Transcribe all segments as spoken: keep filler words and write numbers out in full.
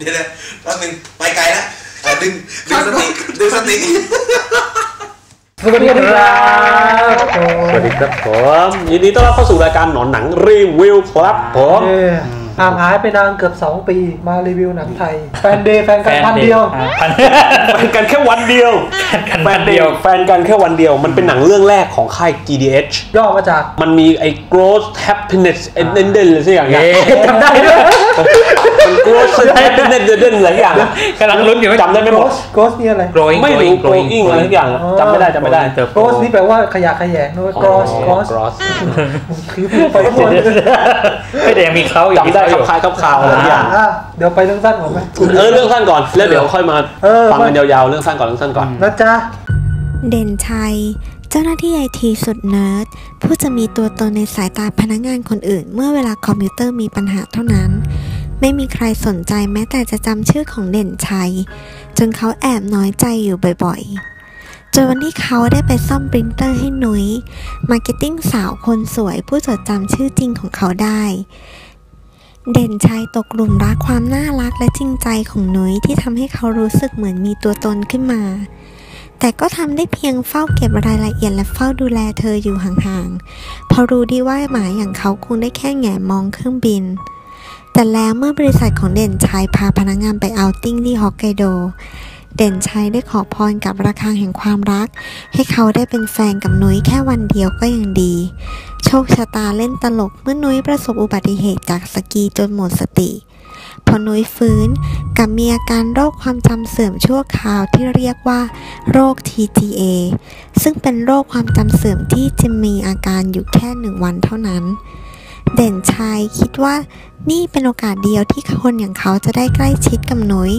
เดี๋ยวๆแป๊บนึงไปไกลแล้วดึงดึงสติดึงสติสวัสดีครับสวัสดีครับผมยินดีต้อนรับเข้าสู่รายการหนอนหนังรีวิวครับผมห่างหายไปนานเกือบสองปีมารีวิวหนังไทยแฟนเดย์แฟนกันพันเดียวแฟนกันแค่วันเดียวแฟนเดียวแฟนกันแค่วันเดียวมันเป็นหนังเรื่องแรกของค่าย จี ดี เอช ย่อมาจากมันมีไอ้ Gross Happiness เด่นเด่นเลยสักอย่างเนี่ยจำได้ด้วย Gross Happiness เด่นเด่นหลายอย่างกำลังลุ้นอยู่จำได้ไม่หมด Gross นี่อะไรไม่รู้ Growing อะไรสักอย่างจำไม่ได้จำไม่ได้ Gross นี่แปลว่าขยะขยะนู้น Gross Gross คือไปหมดไม่แต่ยังมีเขาอยู่คล้ายๆคล้าวๆอะไรอย่างเดี๋ยวไปเรื่องสั้นก่อนไหมเออเรื่องสั้นก่อนแล้วเดี๋ยวค่อยมาฟังกันยาวๆเรื่องสั้นก่อนเรื่องสั้นก่อนนะจ๊ะเด่นชัยเจ้าหน้าที่ไอทีสุดเนิร์ดผู้จะมีตัวตนในสายตาพนักงานคนอื่นเมื่อเวลาคอมพิวเตอร์มีปัญหาเท่านั้นไม่มีใครสนใจแม้แต่จะจำชื่อของเด่นชัยจนเขาแอบน้อยใจอยู่บ่อยๆจนวันที่เขาได้ไปซ่อมปรินเตอร์ให้หนุยมาร์เก็ตติ้งสาวคนสวยผู้จดจำชื่อจริงของเขาได้เด่นชัยตกหลุมรักความน่ารักและจริงใจของหนุยที่ทำให้เขารู้สึกเหมือนมีตัวตนขึ้นมาแต่ก็ทำได้เพียงเฝ้าเก็บรายละเอียดและเฝ้าดูแลเธออยู่ห่างๆเพราะรู้ดีว่าหมาอย่างเขาคงได้แค่แง่มองเครื่องบินแต่แล้วเมื่อบริษัทของเด่นชัยพาพนักงานไปเอาติ้งที่ฮอกไกโดเด่นชัยได้ขอพรกับระฆังแห่งความรักให้เขาได้เป็นแฟนกับหนุยแค่วันเดียวก็ยังดีโชคชะตาเล่นตลกเมื่อหนุยประสบอุบัติเหตุจากสกีจนหมดสติพอหนุยฟื้นกับมีอาการโรคความจำเสื่อมชั่วคราวที่เรียกว่าโรค ที จี เอ ซึ่งเป็นโรคความจำเสื่อมที่จะมีอาการอยู่แค่หนึ่งวันเท่านั้นเด่นชัยคิดว่านี่เป็นโอกาสเดียวที่คนอย่างเขาจะได้ใกล้ชิดกับหนุย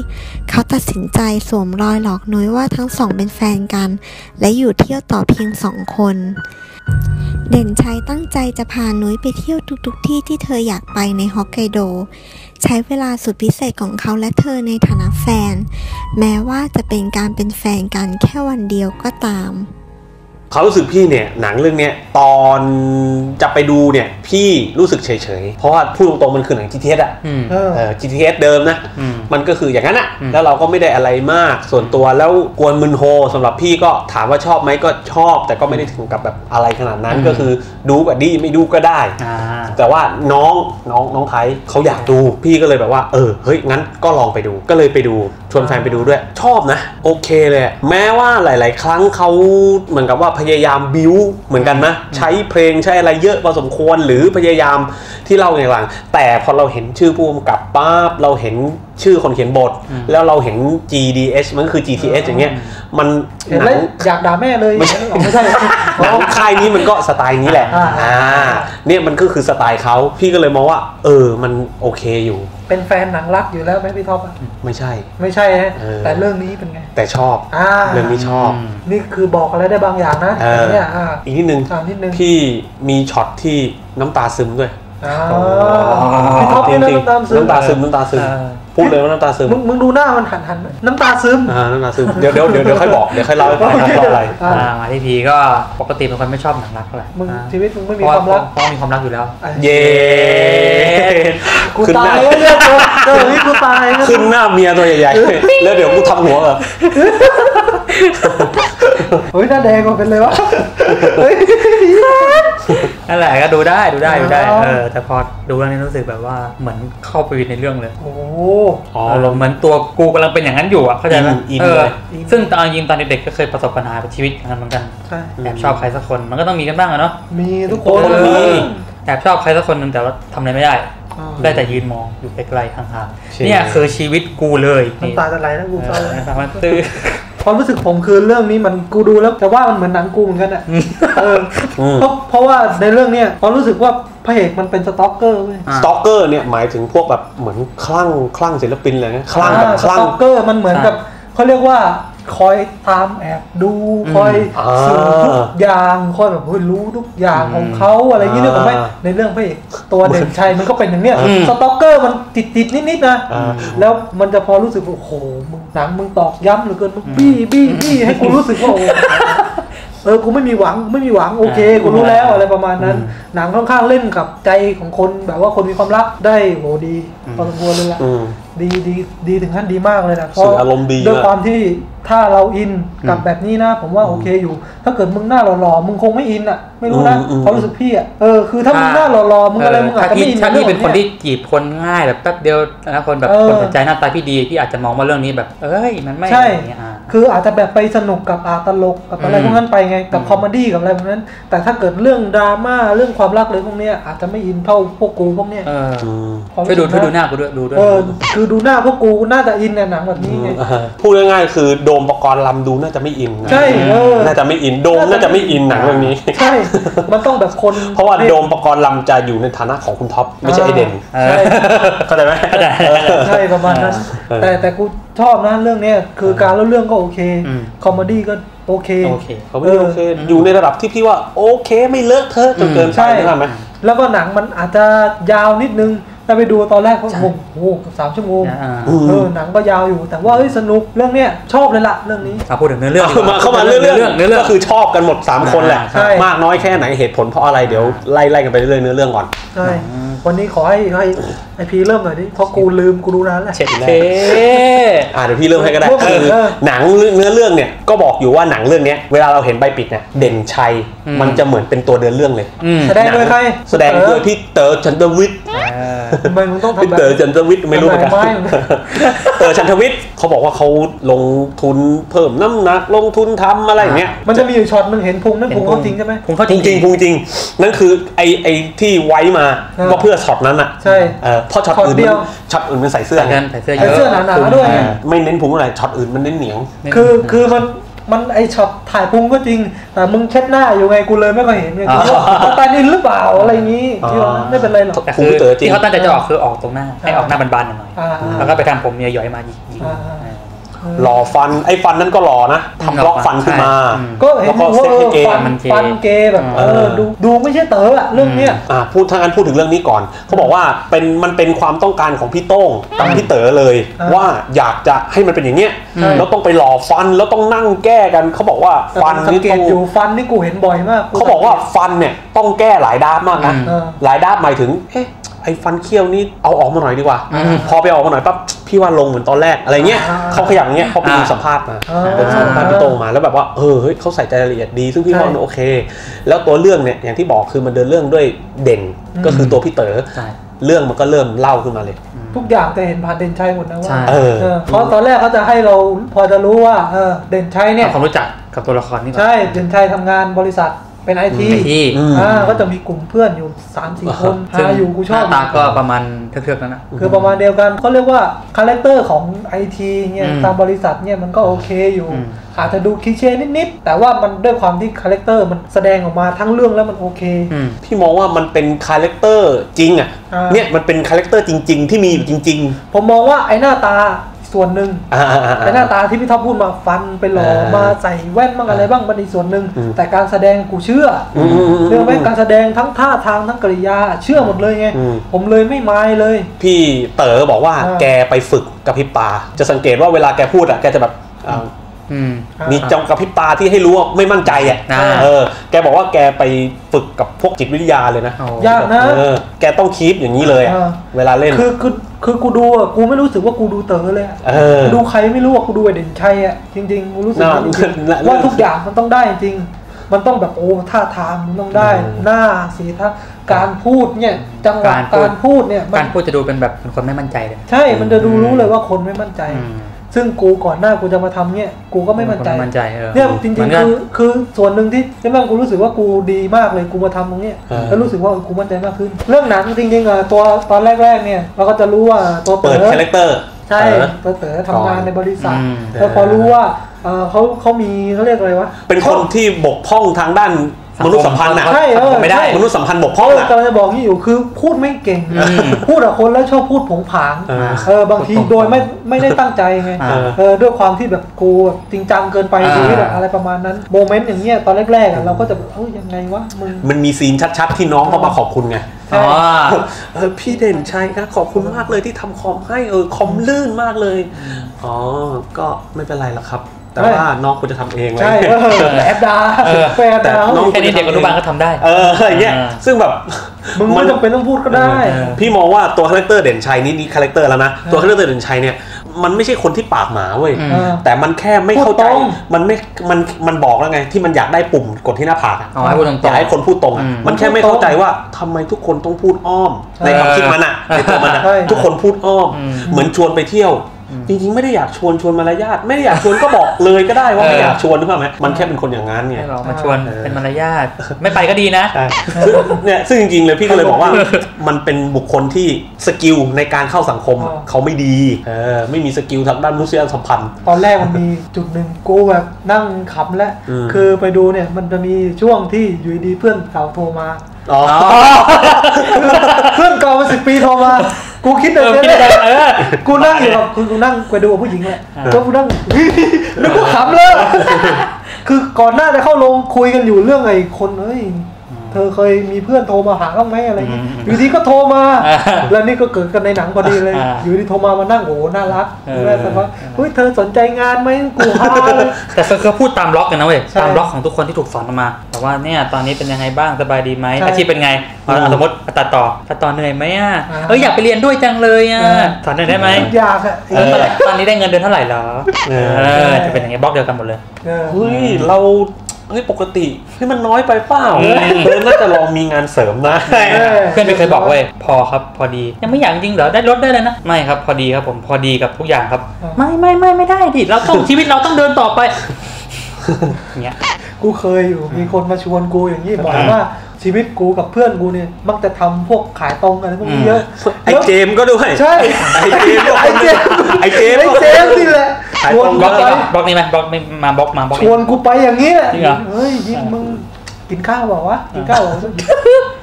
เขาตัดสินใจสวมรอยหลอกหนุยว่าทั้งสองเป็นแฟนกันและอยู่เที่ยวต่อเพียงสองคนเด่นชัยตั้งใจจะพาหนุยไปเที่ยวทุกๆที่ที่เธออยากไปในฮอกไกโดใช้เวลาสุดพิเศษของเขาและเธอในฐานะแฟนแม้ว่าจะเป็นการเป็นแฟนกันแค่วันเดียวก็ตามเขารู้สึกพี่เนี่ยหนังเรื่องเนี้ยตอนจะไปดูเนี่ยพี่รู้สึกเฉยๆเพราะว่าพูดตรงๆมันคือหนัง จี ที เอส อ่ะ จี ที เอส เดิมนะมันก็คืออย่างนั้นอ่ะแล้วเราก็ไม่ได้อะไรมากส่วนตัวแล้วกวนมึนโฮสำหรับพี่ก็ถามว่าชอบไหมก็ชอบแต่ก็ไม่ได้ถึงกับแบบอะไรขนาดนั้นก็คือดูก็ดีไม่ดูก็ได้แต่ว่าน้องน้องน้องไทยเขาอยากดูพี่ก็เลยแบบว่าเออเฮ้ยงั้นก็ลองไปดูก็เลยไปดูชวนแฟนไปดูด้วยชอบนะโอเคเลยแม้ว่าหลายๆครั้งเขาเหมือนกับว่าพยายามบิ้วเหมือนกันนะใช้เพลงใช้อะไรเยอะพอสมควรหรือพยายามที่เล่าอย่างหลังแต่พอเราเห็นชื่อผู้กำกับปั๊บเราเห็นชื่อคนเขียนบทแล้วเราเห็น จี ดี เอช มันคือ จี ที เอส อย่างเงี้ยมันอยากด่าแม่เลยไม่ใช่ไม่ใช่หนังค่ายนี้มันก็สไตล์นี้แหละอ่าเนี่ยมันก็คือสไตล์เขาพี่ก็เลยมองว่าเออมันโอเคอยู่เป็นแฟนหนังรักอยู่แล้วไหมพี่ท็อปไม่ใช่ไม่ใช่ฮะแต่เรื่องนี้เป็นไงแต่ชอบเรื่องนี้ชอบนี่คือบอกอะไรได้บางอย่างนะเนี่ยอีกนิดนึงที่มีช็อตที่น้ำตาซึมด้วยพี่ท็อปนี่น้ำตาซึมน้ำตาซึมน้ำตาซึมพูดเลยว่าน้ำตาซึมมึงมึงดูหน้ามันหันหันน้ำตาซึมอ่าน้ำตาซึมเดี๋ยวเดี๋ยวเดี๋ยวค่อยบอกเดี๋ยวค่อยเล่าอะไรอ่ามาที่พีก็ปกติเป็นคนไม่ชอบหนังรักเท่าไหร่มึงชีวิตมึงไม่มีความรักต้องมีความรักอยู่แล้วเย้กูตายเนี่ยเออนี่กูตายขึ้นหน้าเมียตัวใหญ่ๆแล้วเดี๋ยวกูทำหัวแบบเฮ้ยหน้าแดงก็เป็นเลยวะนั่นแหละก็ดูได้ดูได้ดูได้เออแต่พอดูแล้วเนี่ยรู้สึกแบบว่าเหมือนเข้าไปในเรื่องเลยโอ้อ๋อเหมือนตัวกูกำลังเป็นอย่างนั้นอยู่อ่ะเข้าใจไหมเออซึ่งตอนยิมตอนเด็กๆก็เคยประสบปัญหาชีวิตอย่างนั้นเหมือนกันแอบชอบใครสักคนมันก็ต้องมีกันบ้างอะเนาะมีทุกคนมีแอบชอบใครสักคนนึงแต่ว่าทำอะไรไม่ได้ได้แต่ยืนมองอยู่ไกลๆห่างๆเนี่ยคือชีวิตกูเลยน้ำตาจะไหลนะกูตอนนี้มันตื้อความรู้สึกผมคือเรื่องนี้มันกูดูแล้วแต่ว่ามันเหมือนหนังกูเหมือนกันอ่ะเออเพราะเพราะว่าในเรื่องเนี้ยความรู้สึกว่าพระเอกมันเป็นสต็อกเกอร์เลยสต็อกเกอร์เนี่ยหมายถึงพวกแบบเหมือนคลั่งคลั่งศิลปินอะไรเงี้ยคลั่งแบบคลั่งสต็อกเกอร์มันเหมือนกับเขาเรียกว่าคอยตามแอบดูคอยสืบทุกอย่างคอยแบบรู้ทุกอย่างของเขาอะไรอย่างเงี้ยเนี่ยผมว่าในเรื่องพระเอกตัวเด่นชัยมันก็เป็นอย่างเนี้ยสต็อกเกอร์มันติดติดนิดนิดนะแล้วมันจะพอรู้สึกโอ้โหมึงหนังมึงตอกย้ำเหลือเกินมึงบี้บี้บี้ให้กูรู้สึกว่าเออกูไม่มีหวังไม่มีหวังโอเคกูรู้แล้วอะไรประมาณนั้นหนังค่อนข้างเล่นกับใจของคนแบบว่าคนมีความรักได้โหดีพอสมควรเลยล่ะ ดีดีดีถึงขั้นดีมากเลยนะเพราะอารมณ์ดีด้วยความที่ถ้าเราอินกับแบบนี้นะผมว่าโอเคอยู่ถ้าเกิดมึงหน้าหล่อๆมึงคงไม่อินอ่ะไม่รู้นะเขารู้สึกพี่อ่ะเออคือถ้ามึงหน้าหล่อๆมึงอะไรมึงอาจจะไม่อินถ้าพี่เป็นคนที่จีบคนง่ายแบบแป๊บเดียวนะคนแบบคนสนใจหน้าตาพี่ดีพี่อาจจะมองว่าเรื่องนี้แบบเอ้ยมันไม่ใช่คืออาจจะแบบไปสนุกกับอาตลกกับอะไรพวกนั้นไปไงกับคอมเมดี้กับอะไรพวกนั้นแต่ถ้าเกิดเรื่องดราม่าเรื่องความรักเลยพวกเนี้ยอาจจะไม่อินเท่าพวกกูพวกเนี้ยไปดูดูหน้ากูด้วยดูด้วยคือดูหน้าพวกกูน่าจะอินในหนังแบบนี้ไงพูดง่ายๆคือโดมปกรณ์ลำดูน่าจะไม่อินใช่น่าจะไม่อินโดมน่าจะไม่อินหนังเรื่องนี้ใช่มันต้องแบบคนเพราะว่าโดมปกรณ์ลำจะอยู่ในฐานะของคุณท็อปไม่ใช่ไอเด่นเข้าใจไหมใช่ประมาณนั้นแต่แต่กูชอบนะเรื่องนี้คือการเล่าเรื่องก็โอเคคอมเมดี้ก็โอเคคอมเมดี้โอเคอยู่ในระดับที่พี่ว่าโอเคไม่เลอะเทอะจนเกินใช่ไหมแล้วก็หนังมันอาจจะยาวนิดนึงถ้าไปดูตอนแรกก็โอ้โหสามชั่วโมงเออหนังก็ยาวอยู่แต่ว่าเฮ้ยสนุกเรื่องเนี้ยชอบเลยละเรื่องนี้พูดถึงเนื้อเรื่องมาเข้ามาเรื่องเรื่องเนื้อเรื่องก็คือชอบกันหมดสามคนแหละมากน้อยแค่ไหนเหตุผลเพราะอะไรเดี๋ยวไล่ไล่กันไปเรื่อยเนื้อเรื่องก่อนใช่วันนี้ขอให้ให้ไอพีเริ่มหน่อยดิเพราะกูลืมกูรู้นานแล้วเฉดแน่อ่าเดี๋ยวพี่เริ่มให้ก็ได้หนังเนื้อเรื่องเนี่ยก็บอกอยู่ว่าหนังเรื่องเนี้ยเวลาเราเห็นใบปิดเนี่ยเด่นชัยมันจะเหมือนเป็นตัวเดินเรื่องเลยแสดงโดยใครแสดงโดยพี่เต๋อชันทวิทย์พี่เต๋อชันทวิทย์ไม่รู้เหมือนกันเต๋อชันทวิทย์เขาบอกว่าเขาลงทุนเพิ่มน้ำหนักลงทุนทำอะไรอย่างเงี้ยมันจะมีอยู่ช็อตนึงเห็นพุงนั่นพุงเขาจริงใช่ไหมพุงเขาจริงพุงจริงนั่นคือไอไอที่ไว้มาก็เพื่อช็อตนั้นอ่ะใช่เพราะช็อตอื่นมันช็อตอื่นมันใส่เสื้อใส่เสื้อเยอะใส่เสื้อหนาๆด้วยไม่เน้นพุงอะไรช็อตอื่นมันเน้นเหนียงคือคือมันมันไอช็อตถ่ายพุงก็จริงแต่มึงเช็ดหน้าอยู่ไงกูเลยไม่ค่อยเห็นไงกูว่าตาดินหรือเปล่าอะไรงี้ไม่เป็นไรหรอกคือที่เขาตั้งใจจะออกคือออกตรงหน้าให้ออกหน้าบานๆหน่อยแล้วก็ไปทำผมเยอะๆมาอีกหล่อฟันไอ้ฟันนั้นก็หล่อนะทำบล็อกฟันขึ้นมาก็เห็นว่าฟันฟันเกย์แบบเออดูดูไม่ใช่เต๋ออะเรื่องเนี้ยอ่าพูดทางการพูดถึงเรื่องนี้ก่อนเขาบอกว่าเป็นมันเป็นความต้องการของพี่โต้งกับพี่เต๋อเลยว่าอยากจะให้มันเป็นอย่างเงี้ยแล้วต้องไปหล่อฟันแล้วต้องนั่งแก้กันเขาบอกว่าฟันสังเกตอยู่ฟันนี่กูเห็นบ่อยมากเขาบอกว่าฟันเนี่ยต้องแก้หลายด้านมากนะหลายด้านหมายถึงเอ๊ะไอ้ฟันเขี้ยวนี่เอาออกมาหน่อยดีกว่าพอไปออกมาหน่อยปั๊บพี่ว่าลงเหมือนตอนแรกอะไรเงี้ยเขาขยับเงี้ยเขาไปดูสัมภาษณ์มาเป็นสัมภาษณ์พี่โตมาแล้วแบบว่าเออเฮ้ยเขาใส่ใจรายละเอียดดีซึ่งพี่ว่าโอเคแล้วตัวเรื่องเนี่ยอย่างที่บอกคือมันเดินเรื่องด้วยเด่นก็คือตัวพี่เต๋อเรื่องมันก็เริ่มเล่าขึ้นมาเลยทุกอย่างจะเห็นผ่านเด่นชัยหมดนะว่าเพราะตอนแรกเขาจะให้เราพอจะรู้ว่าเออเด่นชัยเนี่ยความรู้จักกับตัวละครนี่ใช่เด่นชัยทำงานบริษัทเป็นไอทีก็จะมีกลุ่มเพื่อนอยู่ สามสี่ คนหาอยู่กูชอบตาก็ประมาณเทือกๆนั่นนะคือประมาณเดียวกันเขาเรียกว่าคาแรคเตอร์ของไอทีเนี่ยตามบริษัทเนี่ยมันก็โอเคอยู่อาจจะดูคลีเช่นิดๆแต่ว่ามันด้วยความที่คาแรคเตอร์มันแสดงออกมาทั้งเรื่องแล้วมันโอเคพี่มองว่ามันเป็นคาแรคเตอร์จริงอ่ะเนี่ยมันเป็นคาแรคเตอร์จริงๆที่มีอยู่จริงๆผมมองว่าไอหน้าตาส่วนหนึ่งไอหน้าตาที่พี่ท็อปพูดมาฟันไปหล่อมาใส่แว่นบ้างอะไรบ้างมันอีกส่วนหนึ่งแต่การแสดงกูเชื่อเรื่องแม่การแสดงทั้งท่าทางทั้งกริยาเชื่อหมดเลยไงผมเลยไม่มายเลยพี่เต๋อบอกว่าแกไปฝึกกับพี่ปาจะสังเกตว่าเวลาแกพูดอ่ะแกจะแบบมีจังกับพี่ปาที่ให้รู้ว่าไม่มั่นใจอ่ะเออแกบอกว่าแกไปฝึกกับพวกจิตวิทยาเลยนะยากนะแกต้องคีปอย่างนี้เลยเวลาเล่นคือคือคือกูดูอ่ะกูไม่รู้สึกว่ากูดูเต๋อเลยดูใครไม่รู้อ่ะกูดูเด่นชัยอ่ะจริงๆกูรู้สึกว่าทุกอย่างมันต้องได้จริงมันต้องแบบโอ้ท่าทางมันต้องได้หน้าสีท่าการพูดเนี่ยจังหวะการพูดเนี่ยการพูดจะดูเป็นแบบคนไม่มั่นใจเลยใช่มันจะดูรู้เลยว่าคนไม่มั่นใจซึ่งกูก่อนหน้ากูจะมาทำเนี่ยกูก็ไม่มั่นใจเนี่ยจริงๆคือคือส่วนหนึ่งที่ที่แม่งกูรู้สึกว่ากูดีมากเลยกูมาทำตรงเนี้ยแล้วรู้สึกว่ากูมั่นใจมากขึ้นเรื่องหนังจริงๆอ่ะตัวตอนแรกๆเนี่ยเราก็จะรู้ว่าตัวเปิดคาแรคเตอร์ใช่ตัวเต๋อทำงานในบริษัทแล้วพอรู้ว่าเขาเขามีเขาเรียกอะไรวะเป็นคนที่บกพร่องทางด้านมนุษยสัมพันธ์น่ะไม่ได้มนุษยสัมพันธ์บกพร่องน่ะกำลังจะบอกนี่อยู่คือพูดไม่เก่งพูดกับคนแล้วชอบพูดผงผางเออบางทีโดยไม่ไม่ได้ตั้งใจไงเออด้วยความที่แบบกูจริงจังเกินไปชีวิตอะไรประมาณนั้นโมเมนต์อย่างเงี้ยตอนแรกๆเราก็จะเอ้ยยังไงวะมึงมันมีซีนชัดๆที่น้องเขามาขอบคุณไงเออพี่เด่นชัยนะขอบคุณมากเลยที่ทำคอมให้เออคอมลื่นมากเลยอ๋อก็ไม่เป็นไรหรอกครับแต่ว่าน้องคุณจะทำเองเลยใช่แอปดาแฟนแต่น้องแค่นี้เด็กอนุบาลก็ทำได้เอออย่างเงี้ยซึ่งแบบ มึงไม่จำเป็นต้องพูดก็ได้พี่มองว่าตัวคาแรคเตอร์เด่นชัยนี่นี่คาแรคเตอร์แล้วนะตัวคาแรคเตอร์เด่นชัยเนี่ยมันไม่ใช่คนที่ปากหมาเว้ยแต่มันแค่ไม่เข้าใจมันไม่มันมันบอกแล้วไงที่มันอยากได้ปุ่มกดที่หน้าผากอยากให้คนพูดตรงมันแค่ไม่เข้าใจว่าทำไมทุกคนต้องพูดอ้อมในความคิดมันอะในตัวมันอะทุกคนพูดอ้อมเหมือนชวนไปเที่ยวจริงๆไม่ได้อยากชวนชวนมารยาทไม่ได้อยากชวนก็บอกเลยก็ได้ว่าไม่อยากชวนหรือเปล่าไหมมันแค่เป็นคนอย่างนั้นไงไม่หรอกมาชวนเป็นมารยาทไม่ไปก็ดีนะเนี่ยซึ่งจริงๆเลยพี่ก็เลยบอกว่ามันเป็นบุคคลที่สกิลในการเข้าสังคมเขาไม่ดีเออไม่มีสกิลทางด้านมนุษยสัมพันธ์ตอนแรกมันมีจุดหนึ่งกูแบบนั่งขำและคือไปดูเนี่ยมันจะมีช่วงที่อยู่ดีเพื่อนสาวโทรมาเพื่อนก่อนมาสิบปีโทรมากูคิดเลยเนี่ยกูนั่งอยู่กับกูนั่งไปดูผู้หญิงแหละก็กูนั่งแล้วกูขำเลยคือก่อนหน้าจะเข้าลงคุยกันอยู่เรื่องไอ้คนเอ้ยเธอเคยมีเพื่อนโทรมาหาบ้างไหมอะไรเงี้ยอยู่ดีก็โทรมาแล้วนี่ก็เกิดกันในหนังพอดีเลยอยู่ดีโทรมามานั่งโอ้น่ารักแล้วแต่ว่าเฮ้ยเธอสนใจงานไหมกูฮาเลยแต่เขาพูดตามล็อกกันนะเว้ยตามล็อกของทุกคนที่ถูกสอนมาแต่ว่าเนี่ยตอนนี้เป็นยังไงบ้างสบายดีไหมอาชีพเป็นไงสมมติตัดต่อตัดต่อเหนื่อยไหมอ่ะเอออยากไปเรียนด้วยจังเลยอ่ะสอนหน่อยได้ไหมอยากอ่ะตอนนี้ได้เงินเดือนเท่าไหร่หรอจะเป็นอย่างเงี้ยบล็อกเดียวกันหมดเลยเฮ้ยเรานี่ปกตินี่มันน้อยไปเปล่าเพื่อนน่าจะลองมีงานเสริมนะเพื่อนเคยบอกเว้ยพอครับพอดียังไม่อยากจริงเหรอได้ลดได้เลยนะไม่ครับพอดีครับผมพอดีกับทุกอย่างครับไม่ไม่ไม่ไม่ได้ดิเราต้องชีวิตเราต้องเดินต่อไปเงี้ยกูเคยอยู่มีคนมาชวนกูอย่างนี้บอกว่าชีวิตกูกับเพื่อนกูเนี่ยมักจะทำพวกขายตรงกันพวกนี้เยอะไอเจมก็ด้วยใช่ไอเจมไอเจมไอเจมไอเจมนี่แหละชวนบล็อกนี่บล็อกนี่ไหมบล็อกมาบล็อกมาบล็อกชวนกูไปอย่างนี้แหละเฮ้ยยิ่งมึงกินข้าวบอกว่ากินข้าว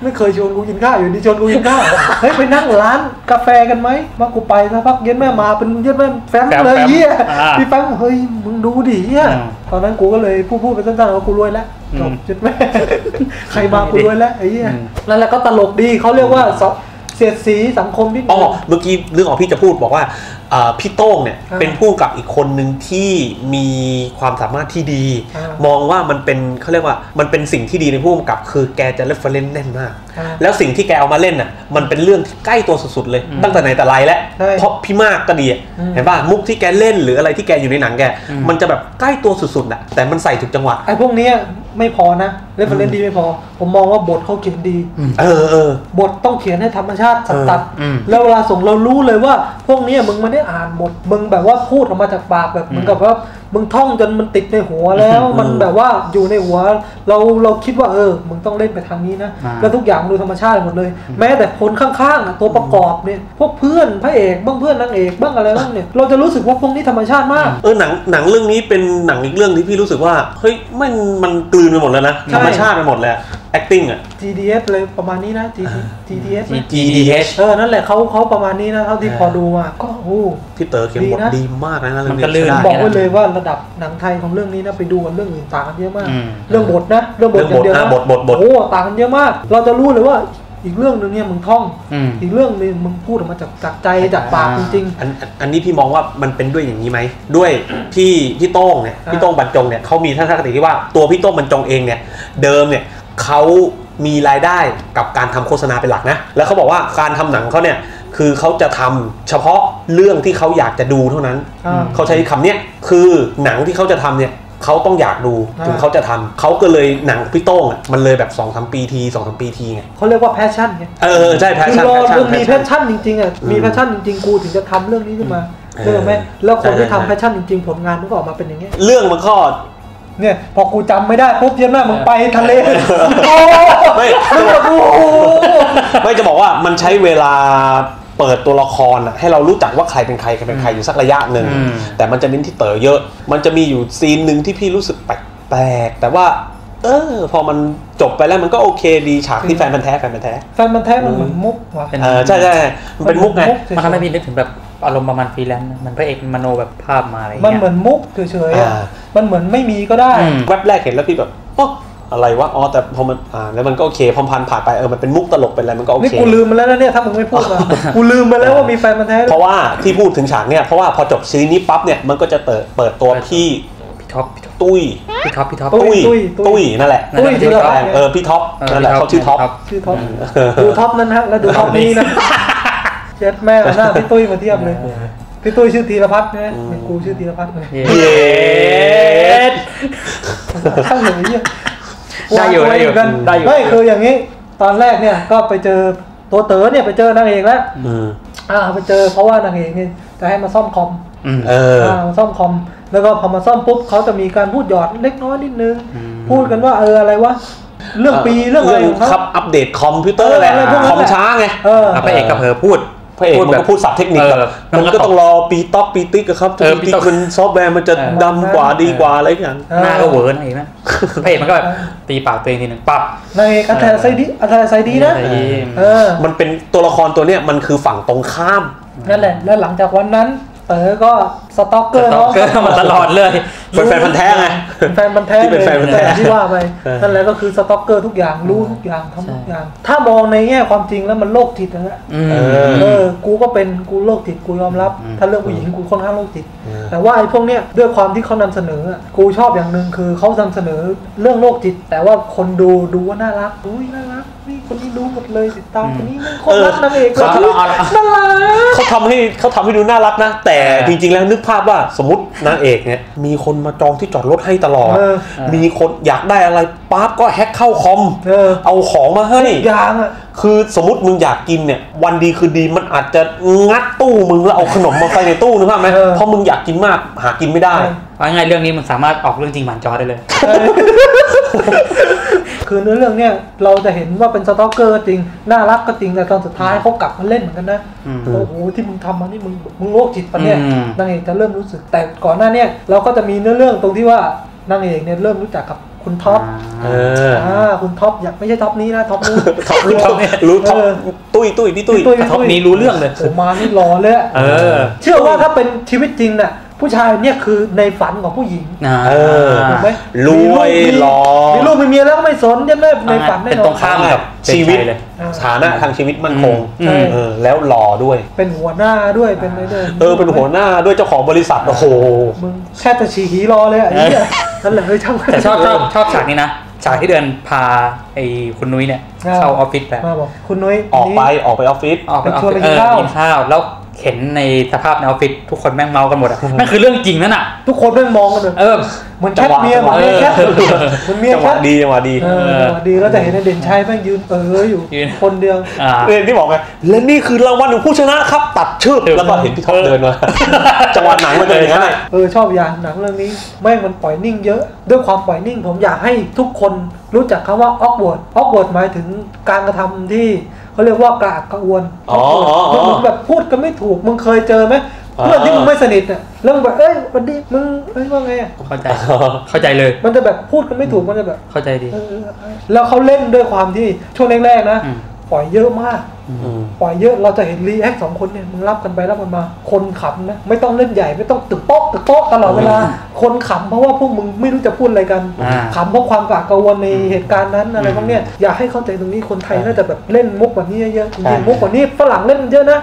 ไม่เคยชวนกูกินข้าวอยู่ดีชวนกูกินข้าวเฮ้ยไปนั่งร้านกาแฟกันไหมว่ากูไปสักพักเย็นแม่มาเป็นเย็นแม่แฟนเลยเฮียพี่แฟนเฮ้ยมึงดูดิเฮียตอนนั้นกูก็เลยพูดพูดไปสั้นๆว่ากูรวยแล้วจบจุดแม่ใครมากูรวยแล้วไอ้เฮียนั่นแหละก็ตลกดีเขาเรียกว่าเสียดสีสังคมนิดนึงอ๋อเมื่อกี้เรื่องของพี่จะพูดบอกว่าพี่โต้งเนี่ยเป็นผู้กับอีกคนหนึ่งที่มีความสามารถที่ดีมองว่ามันเป็นเขาเรียกว่ามันเป็นสิ่งที่ดีในผู้กับคือแกจะเล่นเฟรนด์แน่นมากแล้วสิ่งที่แกเอามาเล่นน่ะมันเป็นเรื่องที่ใกล้ตัวสุดๆเลยตั้งแต่ไหนแต่ไรแล้วเพราะพี่มากก็ดีเห็นป่ะมุกที่แกเล่นหรืออะไรที่แกอยู่ในหนังแกมันจะแบบใกล้ตัวสุดๆน่ะแต่มันใส่ถูกจังหวะไอ้พวกนี้ไม่พอนะเล่นเฟรนด์ดีไม่พอผมมองว่าบทเขาเขียนดีเออเออบทต้องเขียนให้ธรรมชาติตัดแล้วเวลาส่งเรารู้เลยว่าพวกนี้มึงมันอ่านหมดมึงแบบว่าพูดออกมาจากปากแบบเหมือนกับว่ามึงท่องจนมันติดในหัวแล้วมันแบบว่าอยู่ในหัวเราเราคิดว่าเออมึงต้องเล่นไปทางนี้นะแล้วทุกอย่างดูธรรมชาติหมดเลยแม้แต่คนข้างๆตัวประกอบเนี่ยพวกเพื่อนพระเอกบ้างเพื่อนนางเอกบ้างอะไรบ้างเนี่ยเราจะรู้สึกว่าพวกนี้ธรรมชาติมากเออหนังหนังเรื่องนี้เป็นหนังอีกเรื่องที่พี่รู้สึกว่าเฮ้ยมันมันกลืนไปหมดแล้วนะธรรมชาติไปหมดแล้ว acting อ่ะ จี ดี เอช เลยประมาณนี้นะ จี ดี เอช จี ดี เอช เออนั่นแหละเขาเขาประมาณนี้นะเท่าที่พอดูมาก็โอ้พี่เต๋อเขียนบทดีมากนะเรื่องนี้บอกไว้เลยว่าระดับหนังไทยของเรื่องนี้นะไปดูกันเรื่องอื่นต่างกันเยอะมากเรื่องบทนะเรื่องบทอย่างเดียวนะโอ้ต่างกันเยอะมากเราจะรู้เลยว่าอีกเรื่องนึงเนี่ยมึงท่องอีกเรื่องนึงมึงพูดออกมาจากจากใจจากปากจริงๆอันอันนี้พี่มองว่ามันเป็นด้วยอย่างนี้ไหมด้วยที่พี่โต้งเนี่ยพี่โต้งบรรจงเนี่ยเขามีทัศนคติที่ว่าตัวพี่โต้งบรรจงเองเนี่ยเดิมเนี่ยเขามีรายได้กับการทำโฆษณาเป็นหลักนะแล้วเขาบอกว่าการทำหนังเขาเนี่ยคือเขาจะทำเฉพาะเรื่องที่เขาอยากจะดูเท่านั้นเขาใช้คำเนี้ยคือหนังที่เขาจะทำเนี่ยเขาต้องอยากดูถึงเขาจะทำเขาก็เลยหนังพี่โต้งอ่ะมันเลยแบบสองสามปีทีสองสามปีทีไงเขาเรียกว่าแพชชั่นไงเออใช่แพชชั่นคือมีแพชชั่นจริงๆอ่ะมีแพชชั่นจริงๆกูถึงจะทำเรื่องนี้ขึ้นมาใช่ไหมแล้วคนที่ทำแพชชั่นจริงๆผลงานมันก็ออกมาเป็นอย่างเงี้ยเรื่องมันก็เนี่ยพอกูจำไม่ได้ปุ๊บเย็นมากมึงไปทะเลไม่มึงแบบกูไม่จะบอกว่ามันใช้เวลาเปิดตัวละครให้เรารู้จักว่าใครเป็นใครใครเป็นใครอยู่สักระยะหนึ่งแต่มันจะเน้นที่เต๋อเยอะมันจะมีอยู่ซีนหนึ่งที่พี่รู้สึกแปลกแต่ว่าเออพอมันจบไปแล้วมันก็โอเคดีฉากที่แฟนมันแท้แฟนมันแท้แฟนมันแท้มันเหมือนมุกว่ะเออใช่ใช่มันเป็นมุกไงมันทำให้พี่นึกถึงแบบอารมณ์ประมาณฟรีแลนซ์มันพระเอกมโนแบบภาพมาอะไรเงี้ยมันเหมือนมุกเฉยๆมันเหมือนไม่มีก็ได้แวบแรกเห็นแล้วพี่แบบโอ้อะไรวะอ๋อแต่พอมันอ่าแล้วมันก็โอเคพอผ่านผ่านไปเออมันเป็นมุกตลกเป็นอะไรมันก็โอเคนี่กูลืมไปแล้วนะเนี่ยถ้ามึงไม่พูดอ่ะกูลืมไปแล้วว่ามีแฟนมันแท้เพราะว่าที่พูดถึงฉากเนี่ยเพราะว่าพอจบซีนนี้ปั๊บเนี่ยมันก็จะเปิดเปิดตัวพี่ พี่ท็อปพี่ท็อปตุ้ยพี่ท็อปพี่ท็อปตุ้ยตุ้ยนั่นแหละตุ้ยที่เราเออพี่ท็อปนั่นแหละเขาชื่อท็อปชื่อท็อปดูท็อปนั่นฮะแล้วดูท็อปนี้นะเช็ดแม่หน้าพี่ตุ้ยมาเทียบเลยพี่ตุ้ยชื่อธีรพัฒน์ใช่ไหมกูชื่อธีรพัฒน์เลยเย็ดท่านอย่างนี้ได้อยู่ได้อยู่ได้อยู่ไม่คืออย่างนี้ตอนแรกเนี่ยก็ไปเจอตัวเต๋อเนี่ยไปเจอนางเอกแล้วอ่าไปเจอเพราะว่านางเอกเนี่ยจะให้มาซ่อมคอมเออมาซ่อมคอมแล้วก็พอมาซ่อมปุ๊บเขาจะมีการพูดหยอดเล็กน้อยนิดนึงพูดกันว่าเอออะไรวะเรื่องปีเรื่องอะไรครับอัปเดตคอมพิวเตอร์อะไรคอมช้าไงพระเอกกับเธอพูดพระเอกมันก็พูดศัพท์เทคนิคมันก็ต้องรอปีต๊อกปีติ๊กครับปีติ๊กมันซอฟต์แวร์มันจะดำกว่าดีกว่าอะไรอย่างนั้นหน้าก็เวิร์นอะไรนะพระเอกมันก็แบบตีปากตัวเองทีนึงปั๊บในอัธยาศัยดีอัธยาศัยดีนะมันเป็นตัวละครตัวเนี้ยมันคือฝั่งตรงข้ามนั่นแหละแล้วหลังจากวันนั้นเต๋อก็สต็อกเกอร์มาตลอดเลยเป็นแฟนพันธุ์แท้ไงแฟนพันธุ์แท้ที่เป็นแฟนพันธุ์แท้ที่ว่าไปนั่นแหละก็คือสต็อกเกอร์ทุกอย่างรู้ทุกอย่างทำทุกอย่างถ้ามองในแง่ความจริงแล้วมันโรคจิตนะฮะเออกูก็เป็นกูโรคจิตกูยอมรับถ้าเรื่องผู้หญิงกูค่อนข้างโรคจิตแต่ว่าไอ้พวกเนี้ยด้วยความที่เขานำเสนอกูชอบอย่างหนึ่งคือเขานำเสนอเรื่องโรคจิตแต่ว่าคนดูดูว่าน่ารักอุ้ยน่ารักนี่คนนี้รู้หมดเลยติดตามคนนี้มันคนรักนั่นเองเลยน่ารักเขาทำให้เขาทำให้ดูน่ารักนะแต่จริงๆแล้วนึกภาพว่าสมมตินางเอกเนี่ยมีคนมาจองที่จอดรถให้ตลอดมีคนอยากได้อะไรปั๊บก็แฮ็กเข้าคอมเอาของมาให้อย่างคือสมมติมึงอยากกินเนี่ยวันดีคือดีมันอาจจะงัดตู้มึงแล้วเอาขนมมาใส่ในตู้นึกภาพไหมเพราะมึงอยากกินมากหากินไม่ได้ว่าไงเรื่องนี้มันสามารถออกเรื่องจริงผ่านจอได้เลยคือเนื้อเรื่องเนี้ยเราจะเห็นว่าเป็นสต็อกเกอร์จริงน่ารักก็จริงแต่ตอนสุดท้ายเขากลับมาเล่นเหมือนกันนะโอ้โหที่มึงทำมันนี่มึงมึงโรคจิตปะเนี่ยนางเอกจะเริ่มรู้สึกแต่ก่อนหน้านี้เราก็จะมีเนื้อเรื่องตรงที่ว่านางเอกเนี่ยเริ่มรู้จักกับคุณท็อปคุณท็อปอยากไม่ใช่ท็อปนี้นะท็อปนู้นท็อปนี้รู้ท็อปตุ้ยตุ้ยพี่ตุ้ยท็อปนี้รู้เรื่องเลยผมมานี่รอเลยเชื่อว่าถ้าเป็นชีวิตจริงน่ะผู้ชายเนี่ยคือในฝันของผู้หญิงถูกไหมรวยหล่อมีลูกมีเมียแล้วก็ไม่สนเนี่ยเลยในฝันเป็นตรงข้ามกับชีวิตฐานะทางชีวิตมั่นคงแล้วหล่อด้วยเป็นหัวหน้าด้วยเป็นอะไรด้วยเออเป็นหัวหน้าด้วยเจ้าของบริษัทโอ้โหมึงแค่จะฉี่หีรอเลยอ่ะนั่นแหละเลยชอบชอบชอบฉากนี้นะฉากที่เดินพาไอ้คุณนุ้ยเนี่ยเข้าออฟฟิศไปคุณนุ้ยออกไปออกไปออฟฟิศออกไปชวนไปกินข้าวแล้วเห็นในสภาพในออฟฟิศทุกคนแม่งเมากันหมดอ่ะนั่นคือเรื่องจริงนั่นอ่ะทุกคนแม่งมองกันเลยเออเหมือนแคทเมียเหมือนแคทมันเมียแคทดีมาดีมาดีแล้วแต่เห็นเด่นชัยแม่งยืนเอออยู่คนเดียวเรื่องที่บอกไงและนี่คือรางวัลของผู้ชนะครับตัดชื่อแล้วก็เห็นพี่ท็อปเดินมาจังหวะหนังมันเป็นอย่างนั้นเออชอบอย่างหนังเรื่องนี้แม่งมันปล่อยนิ่งเยอะด้วยความปล่อยนิ่งผมอยากให้ทุกคนรู้จักคำว่าออกบวชออกบวชหมายถึงการกระทำที่เขาเรียกว่ากระอักกระอ่วนมึงแบบพูดกันไม่ถูกมึงเคยเจอไหมเพื่อนที่มึงไม่สนิทอ่ะแล้วมึงแบบเอ้ยวันนี้มึงเอ้ยว่าไงอ่ะเข้าใจเข้าใจเลยมันจะแบบพูดกันไม่ถูกมันจะแบบเข้าใจดีแล้วเขาเล่นด้วยความที่ช่วงแรกๆนะปล่อยเยอะมากปล่อยเยอะเราจะเห็นรีแอคสองคนเนี่ยมึงรับกันไปรับกันมาคนขำนะไม่ต้องเล่นใหญ่ไม่ต้องตึกโป๊ะตึกโป๊ะตลอดเวลาคนขำเพราะว่าพวกมึงไม่รู้จะพูดอะไรกันขำเพราะความกระอักกระอ่วนในเหตุการณ์นั้นอะไรพวกเนี้ยอยากให้เข้าใจตรงนี้คนไทยน่าจะแบบเล่นมุกแบบนี้เยอะจริงมุกแบบนี้ฝรั่งเล่นเยอะนะ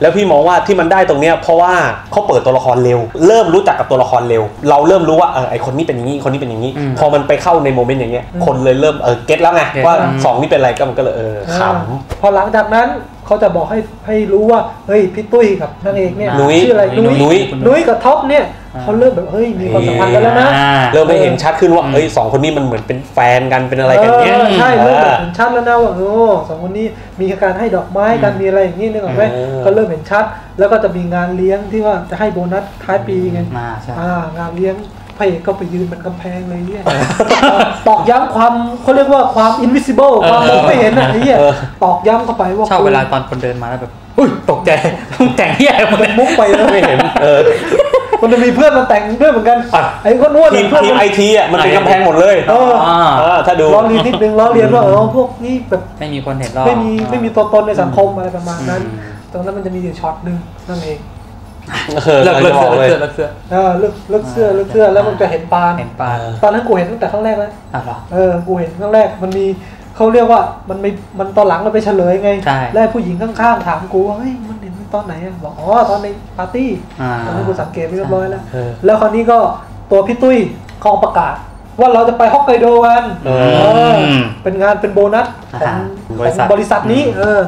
แล้วพี่มองว่าที่มันได้ตรงเนี้ยเพราะว่าเขาเปิดตัวละครเร็วเริ่มรู้จักกับตัวละครเร็วเราเริ่มรู้ว่าไอคนนี้เป็นอย่างนี้คนนี้เป็นอย่างนี้พอมันไปเข้าในโมเมนต์อย่างเงี้ยคนเลยเริ่มเออเก็ตแล้วไงว่าสองนี่เป็นอะไรก็มันก็เลยเออขำพอหลังจากนั้นเขาจะบอกให้ให้รู้ว่าเฮ้ยพี่ตุ้ยกับนางเอกเนี่ยชื่ออะไรนุ้ยนุ้ยกับท็อปเนี่ยเขาเริ่มแบบเฮ้ยมีความสัมพันธ์กันแล้วนะเริ่มได้เห็นชัดขึ้นว่าเฮ้ยสองคนนี้มันเหมือนเป็นแฟนกันเป็นอะไรกันเนี่ยใช่เริ่มเห็นชัดแล้วนะว่าโอ้สองคนนี้มีการให้ดอกไม้กันมีอะไรอย่างนี้นึกออกไหมก็เริ่มเห็นชัดแล้วก็จะมีงานเลี้ยงที่ว่าจะให้โบนัสท้ายปีไงงานเลี้ยงพระเอกก็ไปยืนบนกำแพงเลยเนี่ยตอกย้ำความเขาเรียกว่าความ invisible ความมองไม่เห็นอะไรเนี่ยตอกย้ำเข้าไปว่าชอบเวลาตอนคนเดินมาแล้วแบบอุ้ยตกใจต้องแต่งเหี้ยมันมุกไปแล้วไม่เห็นเออมันจะมีเพื่อนมาแต่งด้วยเหมือนกันไอ้คนนวดทีมทีมไอทีอ่ะมันเป็นกำแพงหมดเลยเออถ้าดูล้อเลียนนิดนึงล้อเลียนว่าเออพวกนี้แบบไม่มีคนเห็นหรอกไม่มีไม่มีตัวตนในสังคมอะไรประมาณนั้นตรงนั้นมันจะมีช็อตนึงนั่นเองเลิกเลิกเสื้อเลิกเสื้อเลิกเสื้อเลิกเลิกเสื้อเลิกเสื้อแล้วมันจะเห็นปานเห็นปานตอนนั้นกูเห็นตั้งแต่ครั้งแรกแล้วเออกูเห็นครั้งแรกมันมีเขาเรียกว่ามันไม่มันตอนหลังเราไปเฉลยไงแล้วผู้หญิงข้างๆถามกูว่าเฮ้ยมันเห็นตอนไหนบอกอ๋อตอนในปาร์ตี้ตอนนั้นกูสังเกตไปเรียบร้อยแล้วแล้วคราวนี้ก็ ตัวพี่ตุ้ยเขาประกาศว่าเราจะไปฮอกไกโดกันเป็นงานเป็นโบนัสของบริษัทนี้เออ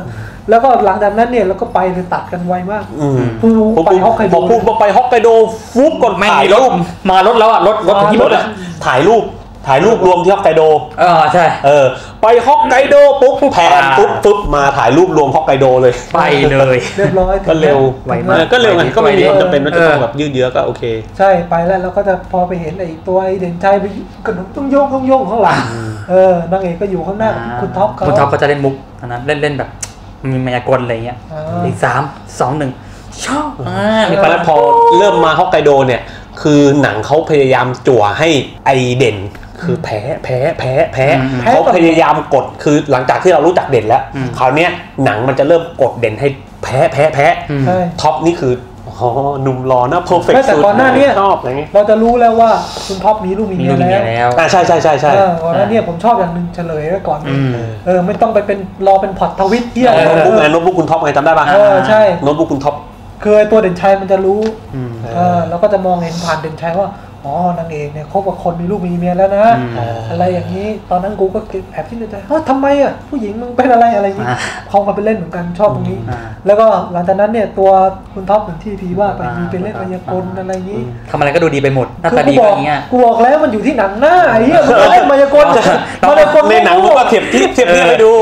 แล้วก็หลังจากนั้นเนี่ยเราก็ไปเลยตัดกันไวมากพูดไปฮอกไกโดพูดไปฮอกไกโดฟุบก่อนถ่ายรูปมารถแล้วอะรถรถที่รถอะถ่ายรูปถ่ายรูปรวมที่ฮอกไกโดอ่าใช่เออไปฮอกไกโดปุ๊บแพนปุ๊บปุ๊บมาถ่ายรูปรวมฮอกไกโดเลยไปเลยเรียบร้อยก็เร็วไวมากก็เร็วไงก็ไม่มีจะเป็นว่าจะต้องแบบยืดเยื้อก็โอเคใช่ไปแล้วเราก็จะพอไปเห็นไอ้ตัวไอ้เด่นชัยไปกระดุมต้องโยกต้องโยกข้างหลังเออนางเอกก็อยู่ข้างหน้าคุณท็อปเขาคุณท็อปก็จะเล่นมุกนะเล่นเล่นแบบมีมายากลอะไรเงี้ยอีกสามสองหนึ่งชอบอ่าแล้วพอเริ่มมาฮอกไกโดเนี่ยคือหนังเขาพยายามจั่วให้ไอเด่นคือแพ้แพ้แพ้แพ้เขาพยายามกดคือหลังจากที่เรารู้จักเด่นแล้วคราวนี้หนังมันจะเริ่มกดเด่นให้แพ้แพ้แพ้ท็อปนี่คืออ๋อหนุ่มรอนะเพอร์เฟกต์สุดแต่ก่อนหน้านี้เราจะรู้แล้วว่าคุณท็อปมีลูกมีเมียแล้วใช่ใช่ใช่ใช่ก่อนหน้านี้ผมชอบอย่างนึงเฉลยไว้ก่อนเออไม่ต้องไปเป็นรอเป็นพอดทวิตเที่ยวโน้ตบุ๊กไงโน้ตบุ๊กคุณท็อปไงจำได้ป่ะเออใช่โน้ตบุ๊กคุณท็อปคือตัวเด่นชัยมันจะรู้เออแล้วก็จะมองเห็นผ่านเด่นชัยว่าอ๋อนางเอกเนี่ยคบกับคนมีลูกมีเมียแล้วนะอะไรอย่างนี้ตอนนั้นกูก็แอบคิดในใจเฮ้ยทำไมอ่ะผู้หญิงมึงเป็นอะไรอะไรนี้เขามาไปเล่นเหมือนกันชอบตรงนี้แล้วก็หลังจากนั้นเนี่ยตัวคุณท็อปเหมือนที่พีว่าไปมีไปเล่นมายากลอะไรนี้ทำอะไรก็ดูดีไปหมดหน้าตาดีอะไรเงี้ยกูบอกแล้วมันอยู่ที่หนังหน้าไอ้เหี้ยมันเล่นมายากลมายากลในหนังมันก็เทียบทิพย์เทียบเนี่ยไปดู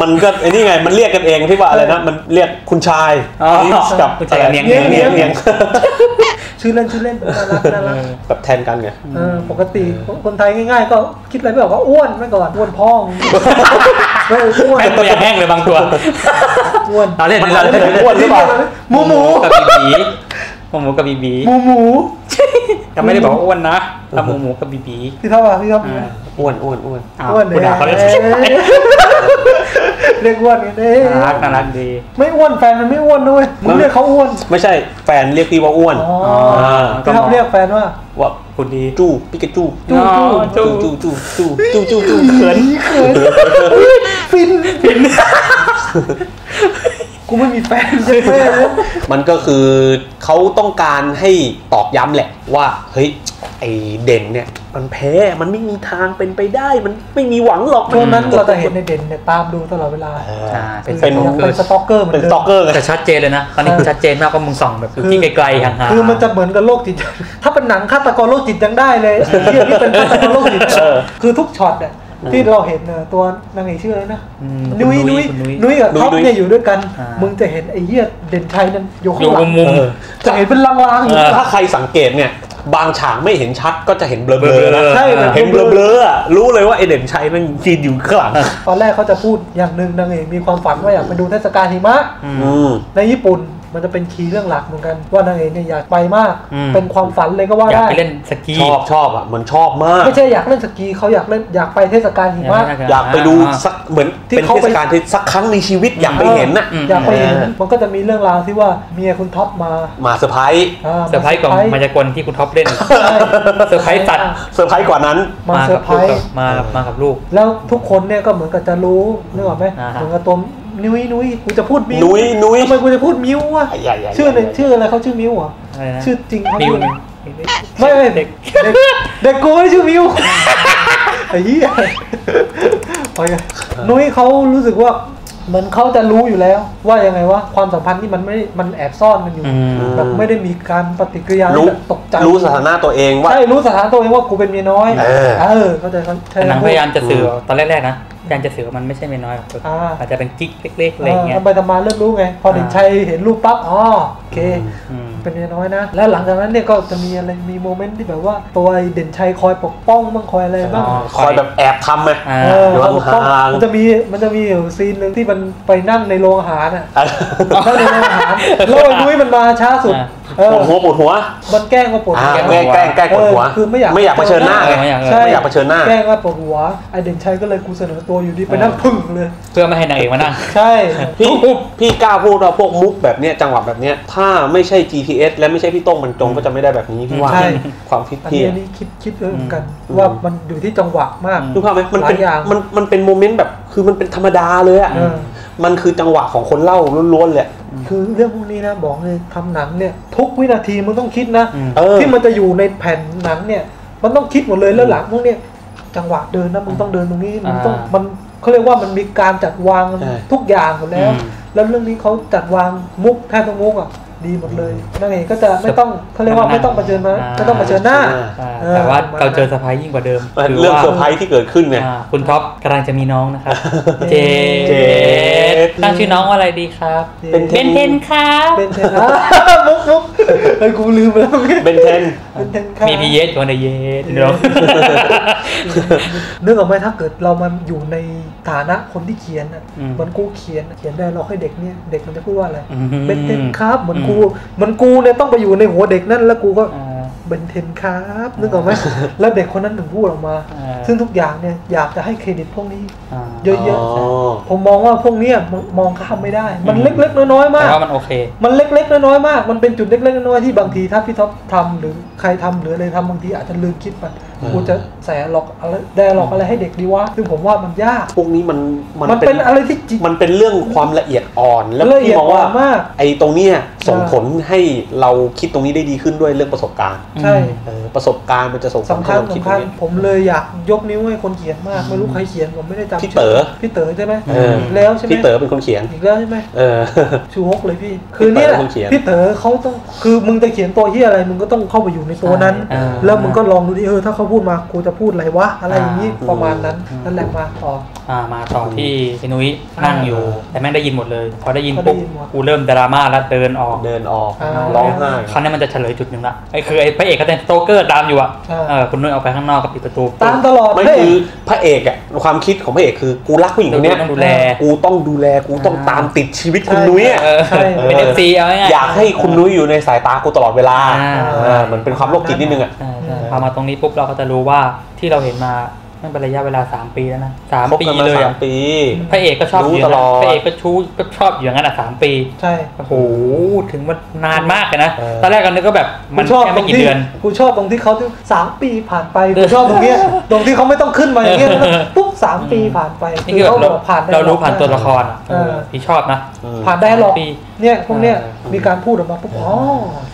มันก็ไอ้นี่ไงมันเรียกกันเองที่ว่าอะไรนะมันเรียกคุณชายกับเนียงเนียงเนียงเนียงชื่อเล่นชื่อเล่นน่ารักน่ารักแบบแทนกันไงปกติคนไทยง่ายๆก็คิดอะไรไม่ออกก็อ้วนไม่ก่อนอ้วนพ่องอ้วนตัวอย่างแห้งเลยบางตัวอ้วนเล่นอะไรเล่นอะไรอ้วนหรือเปล่าหมูหมูกับบีบีหมูกับบีบีหมูหมูแต่ไม่ได้บอกอ้วนนะแต่หมูหมูกับบีบีพี่เท่าไหร่พี่เท่าไหร่อ้วนอ้วนอ้วนอ้วนเลยเรียกอ้วนกันเลยน่ารักน่ารักดีไม่อ้วนแฟนมันไม่อ้วนด้วยมึงเรียกเขาอ้วนไม่ใช่แฟนเรียกพี่ว่าอ้วนก็เรียกแฟนว่าว่าคนดีจู้ปิกาจู้จู้จู้จู้จู้จู้จู้จู้จู้เขินเขินฟินฟินกูไม่มีแฟนใช่ไหมมันก็คือเขาต้องการให้ตอกย้ำแหละว่าเฮ้ยไอเด่นเนี่ยมันแพ้มันไม่มีทางเป็นไปได้มันไม่มีหวังหรอกเพราะนั้นเราจะเห็นในเด่นเนี่ยตามดูตลอดเวลาเป็นเป็นสตอกเกอร์เหมือนเดิมสตอกเกอร์แต่ชัดเจนเลยนะคราวนี้ชัดเจนมากก็มึงส่องแบบที่ไกลๆห่างๆคือมันจะเหมือนกับโรคจิตถ้าเป็นหนังฆาตกรโรคจิตยังได้เลยไอ้เหี้ยนี่เป็นฆาตกรโรคจิตคือทุกช็อตเนี่ยที่เราเห็นตัวนางเอกชื่ออะไรนะนุ้ยนุ้ยนุ้ยกับท็อปเนี่ยอยู่ด้วยกันมึงจะเห็นไอ้เหี้ยเด่นชัยนั่นอยู่ข้างหลังจะเห็นเป็นลางๆถ้าใครสังเกตเนี่ยบางฉากไม่เห็นชัดก็จะเห็นเบลอๆนะใช่เห็นเบลอๆรู้เลยว่าไอเด่นชัยมันยืนอยู่ข้างหลังตอนแรกเขาจะพูดอย่างหนึ่งนางเอกมีความฝันว่าอยากไปดูเทศกาลหิมะในญี่ปุ่นมันจะเป็นคีย์เรื่องหลักเหมือนกันว่านางเอกเนี่ยอยากไปมากเป็นความฝันเลยก็ว่าได้อยากไปเล่นสกีชอบชอบอ่ะมันชอบมากไม่ใช่อยากเล่นสกีเขาอยากเล่นอยากไปเทศกาลหิมะอยากไปดูสักเหมือนเป็นเทศกาลที่สักครั้งในชีวิตอยากไปเห็นน่ะอยากไปเห็นมันก็จะมีเรื่องราวที่ว่าเมียคุณท็อปมามาเซอร์ไพรส์เซอร์ไพรส์กว่ามายากลที่คุณท็อปเล่นเซอร์ไพรส์ตัดเซอร์ไพรส์กว่านั้นมาเซอร์ไพรส์มามากับลูกแล้วทุกคนเนี่ยก็เหมือนกับจะรู้นึกออกไหมเหมือนกับตัวนุ้ยนุ้ยกูจะพูดมิ้วนุ้ยนุ้ยทำไมกูจะพูดมิ้ววะชื่ออะไรชื่ออะไรเขาชื่อมิ้วเหรอชื่อจริงเขาไม่ไม่เด็กเด็กกูไม่ชื่อมิ้วไอ้เหี้ยไปกันนุ้ยเขารู้สึกว่าเหมือนเขาจะรู้อยู่แล้วว่ายังไงว่าความสัมพันธ์ที่มันไม่มันแอบซ่อนมันอยู่แบบไม่ได้มีการปฏิกิริยาตกใจรู้สถานะตัวเองว่าใช่รู้สถานะตัวเองว่ากูเป็นเมียน้อยเออเขาจะหนังพยายามจะสื่อตอนแรกๆนะการจะเสือมันไม่ใช่เมียน้อยอาจจะเป็นกิ๊กเล็กๆอะไรเงี้ยไปทำมาเริ่มรู้ไงพอเด่นชัยเห็นรูปปั๊บอ๋อโอเคเป็นเมียน้อยนะแล้วหลังจากนั้นเนี่ยก็จะมีอะไรมีโมเมนต์ที่แบบว่าตัวเด่นชัยคอยปกป้องบ้างคอยอะไรบ้างคอยแบบแอบทำไหมมันจะมีมันจะมีซีนหนึ่งที่มันไปนั่งในโรงอาหารอ่ะนั่งในโรงอาหารแล้วไอ้นุ้ยมันมาช้าสุดปวดหัวปวดหัวมันแกล้งมาปวดหัวแกล้งแกล้งแกล้งปวดหัวคือไม่อยากไม่อยากเผชิญหน้าไงใช่ไม่อยากเผชิญหน้าแกล้งว่าปวดหัวไอเด่นชัยก็เลยกูเสนอตัวอยู่ดีไปนั่งพึ่งเลยเพื่อไม่ให้นางเอกมานั่งใช่พี่พี่กล้าพูดว่าพวกมุกแบบเนี้ยจังหวะแบบเนี้ยถ้า ถ้าไม่ใช่ จี พี เอส และไม่ใช่พี่โต้งมันตรงก็จะไม่ได้แบบนี้พี่ว่าความคิดพี่อันนี้คิดคิดเรื่องกันว่ามันอยู่ที่จังหวะมากรู้ป่ะไหมมันเป็นมันมันเป็นโมเมนต์แบบคือมันเป็นธรรมดาเลยอ่ะมันคือจังหวะของคนเล่าล้วนๆแหละคือเรื่องพวกนี้นะบอกเลยทำหนังเนี่ยทุกวินาทีมันต้องคิดนะที่มันจะอยู่ในแผ่นหนังเนี่ยมันต้องคิดหมดเลยแล้วหลังพวกนี้จังหวะเดินนะมึงต้องเดินตรงนี้มึงต้องมันเขาเรียกว่ามันมีการจัดวางทุกอย่างหมดแล้วแล้วเรื่องนี้เขาจัดวางมุกแทบทุกมุกอ่ะดีหมดเลยนั่นเองก็จะไม่ต้องเขาเรียกว่าไม่ต้องเผชิญนะไม่ต้องเผชิญหน้าแต่ว่าเราเจอเซอร์ไพรส์ยิ่งกว่าเดิมเรื่องเซอร์ไพรส์ที่เกิดขึ้นเนี่ยคุณท็อปกำลังจะมีน้องนะครับเจเจตั้งชื่อน้องว่าอะไรดีครับเบนเทนครับเบนเทนมุกมุกไอ้กูลืมแล้วเบนเทนมีพีเยสก่อนนะเยสเนาะนึกออกไหมถ้าเกิดเรามาอยู่ในฐานะคนที่เขียนอ่ะเหมือนกูเขียนเขียนได้เราให้เด็กเนี่ยเด็กมันจะพูดว่าอะไรเบนเทนครับเหมือนกูเหมือนกูเนี่ยต้องไปอยู่ในหัวเด็กนั่นแล้วกูก็เบนเทนครับนึกออกไหมแล้วเด็กคนนั้นถึงพูดออกมาซึ่งทุกอย่างเนี่ยอยากจะให้เครดิตพวกนี้เยอะๆผมมองว่าพวกนี้มองข้ามไม่ได้มันเล็กๆน้อยๆมากมันโอเคมันเล็กๆน้อยๆมากมันเป็นจุดเล็กๆน้อยๆที่บางทีถ้าพี่ท็อปทำหรือใครทำหรืออะไรทำบางทีอาจจะลืมคิดมันกูจะใส่หลอกอะไรได้หลอกอะไรให้เด็กดีวะซึ่งผมว่ามันยากพวกนี้มันมันเป็นอะไรที่มันเป็นเรื่องความละเอียดอ่อนแล้วพี่มองว่าไอ้ตรงนี้ส่งผลให้เราคิดตรงนี้ได้ดีขึ้นด้วยเรื่องประสบการณ์ใช่ประสบการณ์มันจะส่งผลให้เราคิดตรงนี้ผมเลยอยากยกนิ้วให้คนเขียนมากไม่รู้ใครเขียนผมไม่ได้จำพี่เต๋อพี่เต๋อใช่ไหมแล้วใช่ไหมพี่เต๋อเป็นคนเขียนอีกแล้วใช่ไหมชูฮกเลยพี่คือนี่แหละพี่เต๋อเขาต้องคือมึงจะเขียนตัวที่อะไรมึงก็ต้องเข้าไปอยู่ในตัวนั้นแล้วมึงก็ลองดูดิเออถ้าเขาพูดมากูจะพูดอะไรวะอะไรอย่างนี้ประมาณนั้นนั่นแหละมาต่อมาต่อที่พี่นุ้ยนั่งอยู่แต่แม่งได้ยินหมดเลยพอได้ยินปุ๊บกูเริ่มดราม่าแล้วเดินออกเดินออกร้องไห้คราวนี้มันจะเฉลยจุดหนึ่งละไอ้คือไอ้พระเอกก็เต้นโตเกอร์ตามอยู่อ่ะคุณนุ้ยออกไปข้างนอกกับปิดประตูตามตลอดไม่คือพระเอกอ่ะความคิดของพระเอกคือกูรักผู้หญิงคนนี้ต้องดูแลกูต้องดูแลกูต้องตามติดชีวิตคุณนุ้ยเป็นเอฟซีเอาง่ายอยากให้คุณนุ้ยอยู่ในสายตากูตลอดเวลาเหมือนเป็นความโรคจิตนิดนึงอ่ะพอมาตรงนี้ปุ๊บเราก็จะรู้ว่าที่เราเห็นมานั่นเป็นระยะเวลาสามปีแล้วนะสามปีเลยอ่ะพระเอกก็ชอบอยู่ตลอดพระเอกก็ชู้ก็ชอบอยู่อย่างนั้นอ่ะสามปีใช่โอ้โหถึงมันนานมากเลยนะตอนแรกกันนึกก็แบบมันแค่ไม่กี่เดือนกูชอบตรงที่เขาสามปีผ่านไปกูชอบตรงนี้ตรงที่เขาไม่ต้องขึ้นมาอย่างเงี้ยปุ๊บสามปีผ่านไปนี่คือเราผ่านเรารู้ผ่านตัวละครที่ชอบนะผ่านได้หรอกเนี่ยพวกเนี้ยมีการพูดออกมาปุ๊บอ๋อ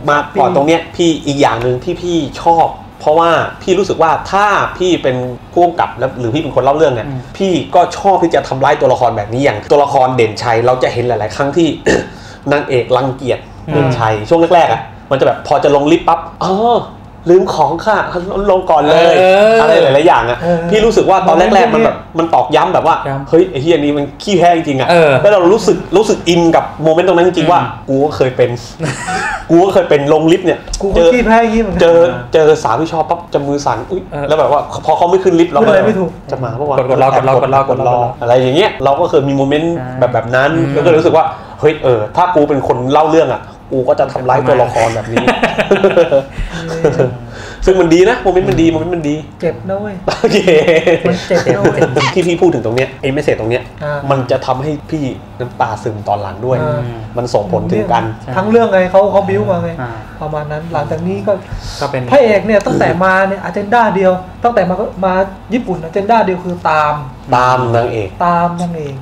มาก่อนตรงเนี้ยพี่อีกอย่างหนึ่งที่พี่ชอบเพราะว่าพี่รู้สึกว่าถ้าพี่เป็นผู้กำกับแล้วหรือพี่เป็นคนเล่าเรื่องเนี่ยพี่ก็ชอบที่จะทำร้ายตัวละครแบบนี้อย่างตัวละครเด่นชัยเราจะเห็นหลายๆครั้งที่ นางเอกรังเกียจเด่นชัยช่วงแรกๆอ่ะมันจะแบบพอจะลงลิฟต์ปั๊บอ๋อลืมของค่ะลงก่อนเลยอะไรหลายๆอย่างอ่ะพี่รู้สึกว่าตอนแรกๆมันแบบมันตอกย้ำแบบว่าเฮ้ยไอ้เฮียนี้มันขี้แพ้จริงๆอ่ะแล้วเรารู้สึกรู้สึกอินกับโมเมนต์ตรงนั้นจริงๆว่ากูก็เคยเป็นกูก็เคยเป็นลงลิฟต์เนี่ยเจอขี้แพ้ขี้มันเจอเจอสาวที่ชอบปั๊บจะมือสั่นอุ๊ยแล้วแบบว่าพอเขาไม่ขึ้นลิฟต์เราเลยไม่ถูกจะมาเพราะว่ากดรอกดรอกดรอกดรออะไรอย่างเงี้ยเราก็เคยมีโมเมนต์แบบแบบนั้นแล้วก็รู้สึกว่าเฮ้ยเออถ้ากูเป็นคนเล่าเรื่องอ่ะกูก็จะทำร้ายตัวละครแบบนี้ซึ่งมันดีนะโมเมนต์มันดีโมเมนต์มันดีเจ็บนะเว้ยโอเคมันเจ็บนะเว้ยที่พี่พูดถึงตรงเนี้ยไอ้เมสเสจตรงเนี้ยมันจะทำให้พี่น้ำตาซึมตอนหลังด้วยมันส่งผลถึงกันทั้งเรื่องไงเขาเขาบิ้วมาไงประมาณนั้นหลังจากนี้ก็พระเอกเนี่ยตั้งแต่มาเนี่ยอเจนดาเดียวตั้งแต่มามาญี่ปุ่นอเจนดาเดียวคือตามตามนางเอกตามนางเอก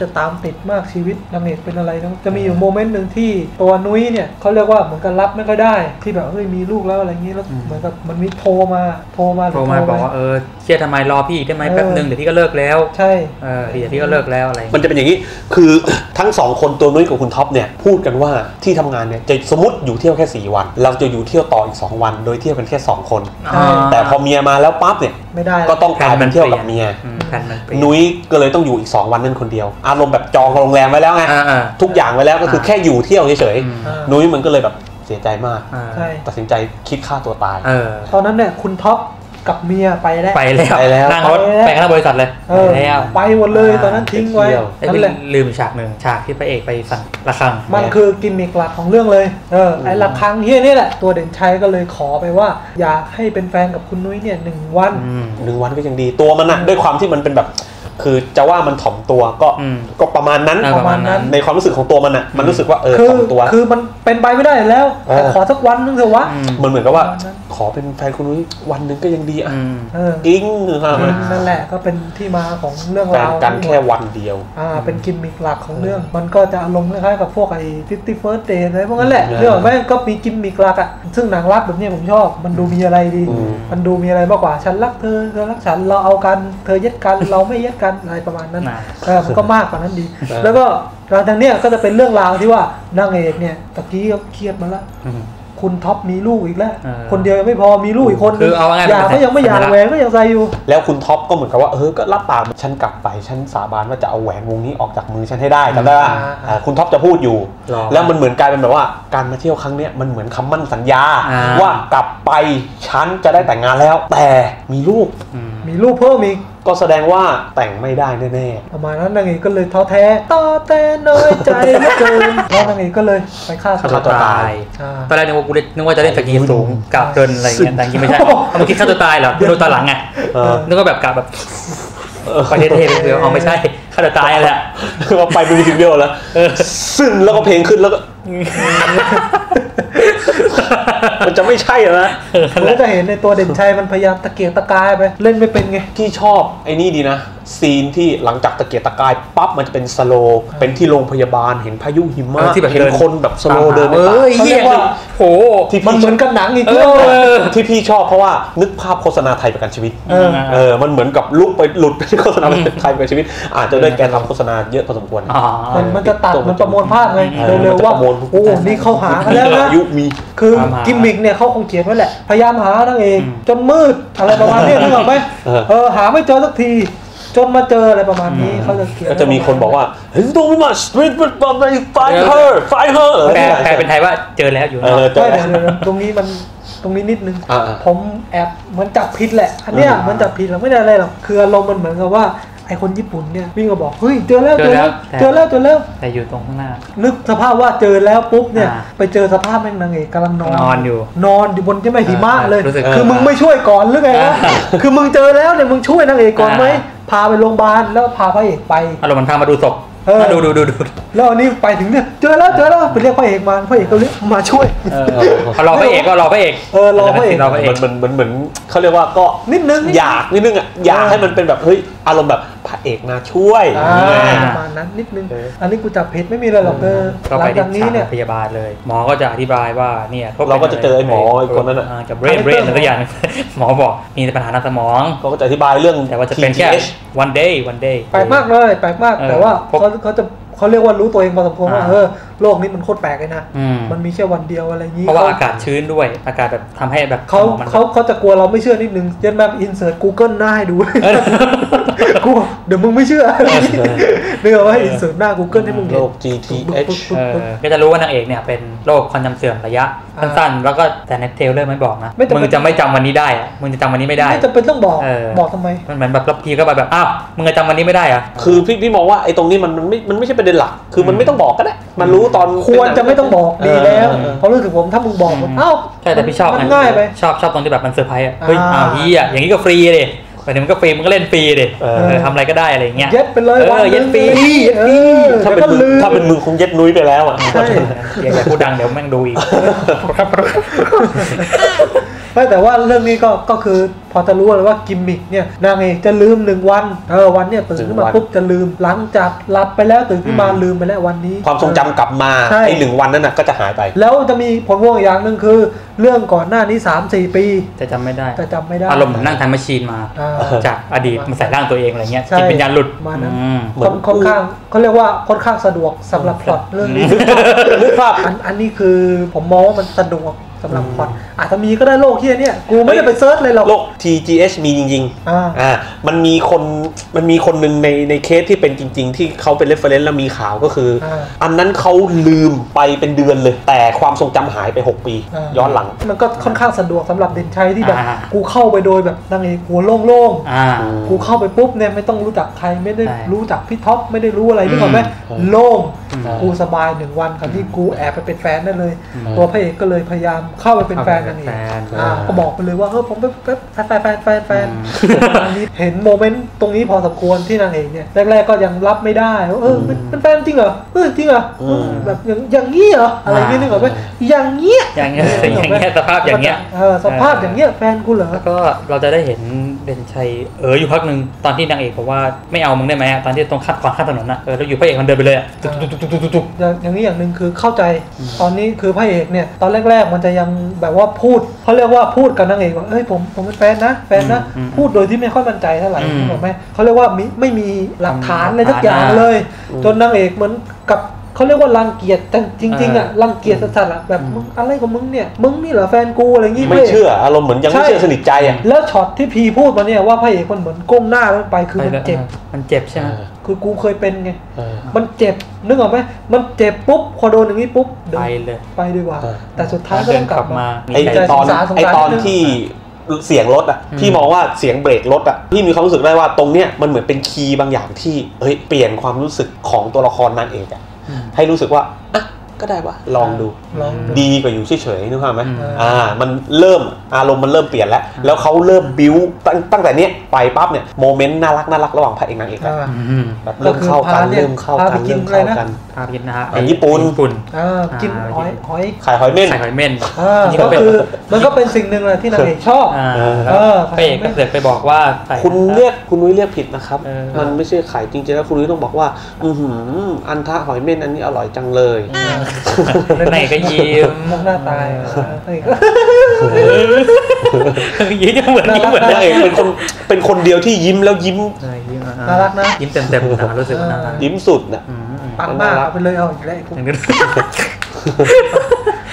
จะตามติดมากชีวิตนางเอกเป็นอะไรนะจะมีอยู่โมเมนต์หนึ่งที่ตัวนุ้ยเนี่ยเขาเรียกว่าเหมือนกันรับไม่ค่อยได้ที่แบบเฮ้ยมีลูกแล้วอะไรอย่างนี้แล้วเหมือนกับมันมีโทรมาโทรมาโทรมาบอกว่าเออเชื่อทำไมรอพี่ได้ไหมแป๊บนึงเดี๋ยวพี่ก็เลิกแล้วใช่เออเดี๋ยวพี่ก็เลิกแล้วอะไรมันจะเป็นอย่างนี้คือทั้งสองคนตัวนุ้ยกับคุณท็อปเนี่ยพูดกันว่าที่ทำงานเนี่ยจะสมมติอยู่เที่ยวแค่สี่วันเราจะอยู่เที่ยวต่ออีกสองวันโดยเที่ยวกันแค่สองคนแต่พอเมียมาแล้วปั๊บเนี่ยไม่ได้ก็ต้องกลายเป็นเที่ยวกับเมียนุ้ยก็เลยต้องอยู่อีกสองวันนั่นคนเดียวอารมณ์แบบจองโรงแรมไว้แล้วไงทุกอย่างไว้แล้วก็คือแค่อยู่เที่ยวเฉยๆนุ้ยมันก็เลยแบบเสียใจมากตัดสินใจคิดฆ่าตัวตายตอนนั้นเนี่ยคุณท็อปกับเมียไปแล้วไปแล้วนั่งรถไปข้างบริษัทเลยไปหมดเลยตอนนั้นทิ้งไว้นั่นแหละลืมฉากหนึ่งฉากที่พระเอกไปสั่งระฆังมันคือกิมมิคหลักของเรื่องเลยเออไอ้ระฆังเฮียนี่แหละตัวเด่นชัยก็เลยขอไปว่าอยากให้เป็นแฟนกับคุณนุ้ยเนี่ยหนึ่งวันหนึ่งวันก็ยังดีตัวมันนะด้วยความที่มันเป็นแบบ คือจะว่ามันถ่อมตัวก็ก็ประมาณนั้นประมาณนั้นในความรู้สึกของตัวมันอ่ะมันรู้สึกว่าเออถ่อมตัวคือมันเป็นไปไม่ได้แล้วแต่ขอสักวันนึงเถอะวะมันเหมือนกับว่าขอเป็นแฟนคุณนุ้ยวันนึงก็ยังดีอ่ะกิ้งนั่นแหละก็เป็นที่มาของเรื่องราวการแค่วันเดียวอ่าเป็นกิมมิคหลักของเรื่องมันก็จะอารมณ์คล้ายๆกับพวกไอ้ ฟิฟตี้เฟิร์สต์เดย์ อะไรพวกนั้นแหละเรื่องแม่งก็มีกิมมิคหลักอ่ะซึ่งหนังรักแบบนี้ผมชอบมันดูมีอะไรดีมันดูมีอะไรมากกว่าฉันรักเธอเธอรักฉันเราเอากันเธอยึดกันเราไม่ยึดกันอะไรประมาณนั้นเออมันก็มากกว่านั้นดีแล้วก็หลังจากเนี้ยก็จะเป็นเรื่องราวที่ว่านางเอกเนี่ยตะกี้ก็เครียดมาแล้วคุณท็อปมีลูกอีกแล้วคนเดียวไม่พอมีลูกอีกคนคือเอาไงอยากก็ยังไม่อยากแหวนก็ยังใส่อยู่แล้วคุณท็อปก็เหมือนกับว่าเออก็รับปากฉันกลับไปฉันสาบานว่าจะเอาแหวนวงนี้ออกจากมือฉันให้ได้จำได้ป่ะคุณท็อปจะพูดอยู่แล้วมันเหมือนกลายเป็นแบบว่าการมาเที่ยวครั้งเนี้ยมันเหมือนคำมั่นสัญญาว่ากลับไปฉันจะได้แต่งงานแล้วแต่มีลูกมีลูกเพิ่มอีกก็แสดงว่าแต่งไม่ได้แน่ๆประมาณนั้นนางเอกก็เลยท้อแท้ต่อแต่น้อยใจเหลือเกินแล้วนางเอกก็เลยไปฆ่าตัวตายตอนแรกนึกว่ากูนึกว่าจะเล่นสกีสูงกาบเดินอะไรอย่างเงี้ยแต่จริงไม่ใช่เอามาคิดฆ่าตัวตายเหรอโดนตาหลังไงนึกว่าแบบกาบแบบไปเทเทเลยเอาไม่ใช่ฆ่าตัวตายแหละคือว่าไปเป็นวิดีโอแล้วซึ้งแล้วก็เพลงขึ้นแล้วก็มันจะไม่ใช่หรอนะเราจะเห็นในตัวเด่นชัยมันพยายามตะเกียกตะกายไปเล่นไม่เป็นไงที่ชอบไอ้นี่ดีนะซีนที่หลังจากตะเกียกตะกายปั๊บมันจะเป็นสโลเป็นที่โรงพยาบาลเห็นพายุหิมะเห็นคนแบบสโลเดินเอ้ยเรียกว่าโหที่มันเหมือนกับหนังอีกแล้วที่พี่ชอบเพราะว่านึกภาพโฆษณาไทยประกันชีวิตเออมันเหมือนกับลุกไปหลุดไปที่โฆษณาไทยประกันชีวิตอาจจะได้แกนทำโฆษณาเยอะพอสมควรมันมันจะตัดมันประมวลภาพไงเร็วๆว่าโอ้นี่เข้าหากันแล้วนะคือกิมมิกเนี่ยเขาคงเขียนไว้แหละพยายามหานั่นเองจนมืดอะไรประมาณนี้นึกออกไหมเออหาไม่เจอสักทีจนมาเจออะไรประมาณนี้เขาจะเขียนก็จะมีคนบอกว่า It's too much street but they find her find her แปลเป็นไทยว่าเจอแล้วอยู่นะตรงนี้มันตรงนี้นิดนึงผมแอบเหมือนจับผิดแหละอันเนี้ยเหมือนจับผิดเราไม่ได้อะไรหรอกคืออารมณ์มันเหมือนกับว่าไอคนญี่ปุ่นเนี่ยวิ่งมาบอกเฮ้ยเจอแล้วเจอแล้วเจอแล้วเจอแล้วแต่อยู่ตรงข้างหน้านึกสภาพว่าเจอแล้วปุ๊บเนี่ยไปเจอสภาพแม่งนางเอกกำลังนอนนอนอยู่นอนอยู่บนที่ไม่หิมะเลยคือมึงไม่ช่วยก่อนหรือไงวะคือมึงเจอแล้วเนี่ยมึงช่วยนางเอกก่อนไหมพาไปโรงพยาบาลแล้วพาพระเอกไปอารมณ์มันพามาดูศพมาดูดูดูดูแล้วอันนี้ไปถึงเนี่ยเจอแล้วเจอแล้วไปเรียกพระเอกมาพระเอกก็เรียกมาช่วยรอพระเอกก็รอพระเอกเออรอพระเอกเหมือนเหมือนเหมือนเขาเรียกว่าก็นิดนึงอยากนิดนึงอ่ะอยากให้มันเป็นแบบเฮ้ยอารมณ์แบบพระเอกมาช่วยประมาณนั้นนิดนึงอันนี้กูจับเพจไม่มีเลยหรอกเออหลังจากนี้เนี่ยพยาบาลเลยหมอก็จะอธิบายว่าเนี่ยเราก็จะเจอไอ้หมออีกคนนั้นอ่ะกับเบรนเบรนตัวอย่างหมอบอกมีปัญหาทางสมองเขาก็จะอธิบายเรื่องแต่ว่าจะเป็นแค่ one day one day แปลกมากเลยแปลกมากแต่ว่าเขาเขาจะเขาเรียกว่ารู้ตัวเองพอสมควรว่าเออโลกนี้มันโคตรแปลกเลยนะมันมีแค่วันเดียวอะไรนี้เพราะว่าอากาศชื้นด้วยอากาศแบบทำให้แบบเขาเขาเขาจะกลัวเราไม่เชื่อนิดนึงยันแบบอินเสิร์ตกูเกิลหน้าให้ดูกูเดี๋ยวมึงไม่เชื่อเรื่องว่าอินเสิร์ตหน้ากูเกิลให้มึงโลก จี ดี เอช ก็จะรู้ว่านางเอกเนี่ยเป็นโรคความจำเสื่อมระยะสั้นๆแล้วก็แต่ในเทรลเลอร์ไม่บอกนะมึงจะไม่จำวันนี้ได้มึงจะจำวันนี้ไม่ได้ไม่จำเป็นต้องบอกบอกทำไมมันเหมือนแบบรับทีก็แบบอ้าวมึงจะจำวันนี้ไม่ได้อะคือพี่พี่มองว่าไอ้ตรงนี้มันไม่มันไม่ใช่ประเด็นหลักคือมันไม่ต้องบอกก็ได้มันรู้ตอนควรจะไม่ต้องบอกดีแล้วเพราะรู้สึกผมถ้ามึงบอกอ้าวใช่แต่พี่ชอบง่ายไปชอบชอบตอนที่แบบมันเซอร์ไพรส์อ่ะเฮ้ยอ้าวเฮียอย่างนี้ก็ฟรีเลยแต่เนี่ยมันก็ฟรีมันก็เล่นฟรีเลยทำอะไรก็ได้อะไรอย่างเงี้ยเย็ดไปเลยวันเย็ดฟรีถ้าเป็นมือถ้าเป็นมือคงเย็ดนุ้ยไปแล้วอ่ะอย่าพูดดังเดี๋ยวแม่งดูอีกแต่ว่าเรื่องนี้ก็ก็คือพอจะรู้เลยว่ากิมมิคเนี่ยนางเอกจะลืมหนึ่งวันเออวันเนี่ยตื่นขึ้นมาปุ๊บจะลืมหลังจากหลับไปแล้วตื่นขึ้นมาลืมไปแล้ววันนี้ความทรงจำกลับมาไอ้หนึ่งวันนั้นน่ะก็จะหายไปแล้วจะมีผลว่วงอย่างหนึ่งคือเรื่องก่อนหน้านี้ สามถึงสี่ ปีจะจำไม่ได้จะจำไม่ได้อารมณ์เหมือนนั่งทำแมชชีนมาจากอดีตมาใส่ร่างตัวเองอะไรเงี้ยจิตวิญญาณหลุดมานะค่อนข้างเขาเรียกว่าค่อนข้างสะดวกสำหรับพล็อตเรื่องนี้ครับอันนี้คือผมมองว่ามันสะดวกสำหรับพอดอาจจะมีก็ได้โลกที่เนี่ยกูไม่ได้ไปเซิร์ชเลยหรอกโลก ที จี เอช มีจริงๆอ่ามันมีคนมันมีคนหนึ่งในในเคสที่เป็นจริงๆที่เขาเป็น reference แล้วมีข่าวก็คืออันนั้นเขาลืมไปเป็นเดือนเลยแต่ความทรงจำหายไปหกปีย้อนหลังมันก็ค่อนข้างสะดวกสำหรับเด่นชัยที่แบบกูเข้าไปโดยแบบนั่งเองหัวโล่งๆกูเข้าไปปุ๊บเนี่ยไม่ต้องรู้จักใครไม่ได้รู้จักพี่ท็อปไม่ได้รู้อะไรนึกออกไหมโล่งกูสบายหนึ่งวันครับที่กูแอบไปเป็นแฟนได้เลยตัวพระเอกก็เลยพยายาม เข้าไปเป็นแฟนกันอีกก็บอกไปเลยว่าเฮ้ยผมแบบแฟนแฟนแฟนแฟนเห็นโมเมนต์ตรงนี้พอสมควรที่นางเอกเนี่ยแรกๆก็ยังรับไม่ได้ว่าเออเป็นแฟนจริงเหรอเออจริงเหรอแบบอย่างงี้เหรออะไรเงี้ยนึกออกไหมอย่างเงี้ยอย่างเงี้ยอย่างเงี้ยสภาพอย่างเงี้ยสภาพอย่างเงี้ยแฟนกูเหรอก็เราจะได้เห็นเด่นชัยเอออยู่พักหนึ่งตอนที่นางเอกบอกว่าไม่เอามึงได้ไหมตอนที่ตรงขั้นขวางขั้นถนนนะเออเราอยู่พระเอกมันเดินไปเลยอ่ะตุ๊กๆๆๆอย่างนี้อย่างนึงคือเข้าใจตอนนี้คือพระเอกเนี่ยตอนแรกๆมันจะยังแบบว่าพูดเขาเรียกว่าพูดกับนางเอกว่าเอ้ยผมผมเป็นแฟนนะแฟนนะพูดโดยที่ไม่ค่อยมั่นใจเท่าไหร่ถูกไหมเขาเรียกว่าไม่มีหลักฐานอะไรทุกอย่างเลยจนนางเอกเหมือนกับเขาเรียกว่ารังเกียจจริงๆอ่ะรังเกียจสัสๆอ่ะแบบมึงอะไรกับมึงเนี่ยมึงนี่เหรอแฟนกูอะไรงี้ไม่เชื่ออารมณ์เหมือนยังไม่เชื่อสนิทใจอ่ะแล้วช็อตที่พีพูดมาเนี่ยว่าพระเอกมันเหมือนก้มหน้าแล้วไปคือมันเจ็บมันเจ็บใช่ไหมคือกูเคยเป็นไงมันเจ็บนึกออกไหมมันเจ็บปุ๊บพอโดนอย่างนี้ปุ๊บไปเลยไปดีกว่าแต่สุดท้ายก็ต้องกลับมาไอ้ตอนไอ้ตอนที่เสียงรถอ่ะพี่มองว่าเสียงเบรกรถอ่ะพี่มีความรู้สึกได้ว่าตรงเนี้ยมันเหมือนเป็นคีย์บางอย่างที่เฮ้ยเปลี่ยนความรู้สึกของตัวละครนางเอกอ่ะให้รู้สึกว่าอ่ะก็ได้วะลองดูดีกว่าอยู่เฉยๆนึกภาพไหมอ่ามันเริ่มอารมณ์มันเริ่มเปลี่ยนแล้วแล้วเขาเริ่มบิ้วตั้งแต่เนี้ยไปปั๊บเนี่ยโมเมนต์น่ารักน่ารักระหว่างพระเอกนางเอกแบบเริ่มเข้ากันเริ่มเข้ากันเริ่มเข้ากันพาไปกินนะฮะอันญี่ปุ่นกินหอยหอยไข่หอยเม่นไข่หอยเม่นก็คือมันก็เป็นสิ่งหนึ่งแหละที่นางเอกชอบพระเอกก็เสร็จไปบอกว่าคุณเรียกคุณนุ้ยเรียกผิดนะครับมันไม่ใช่ไข่จริงๆแล้วคุณนุ้ยต้องบอกว่าอือหืออันทะหอยเม่นอันนี้อร่อยจังเลยไหนก็ยิ้มมองหน้าตายยิ้มเหมือนเหมือนเองเป็นคนเป็นคนเดียวที่ยิ้มแล้วยิ้มน่ารักนะยิ้มเต็มเต็มนะรู้สึกน่ารักยิ้มสุดน่ะปังมากเอาไปเลยเอาอีกแล้ว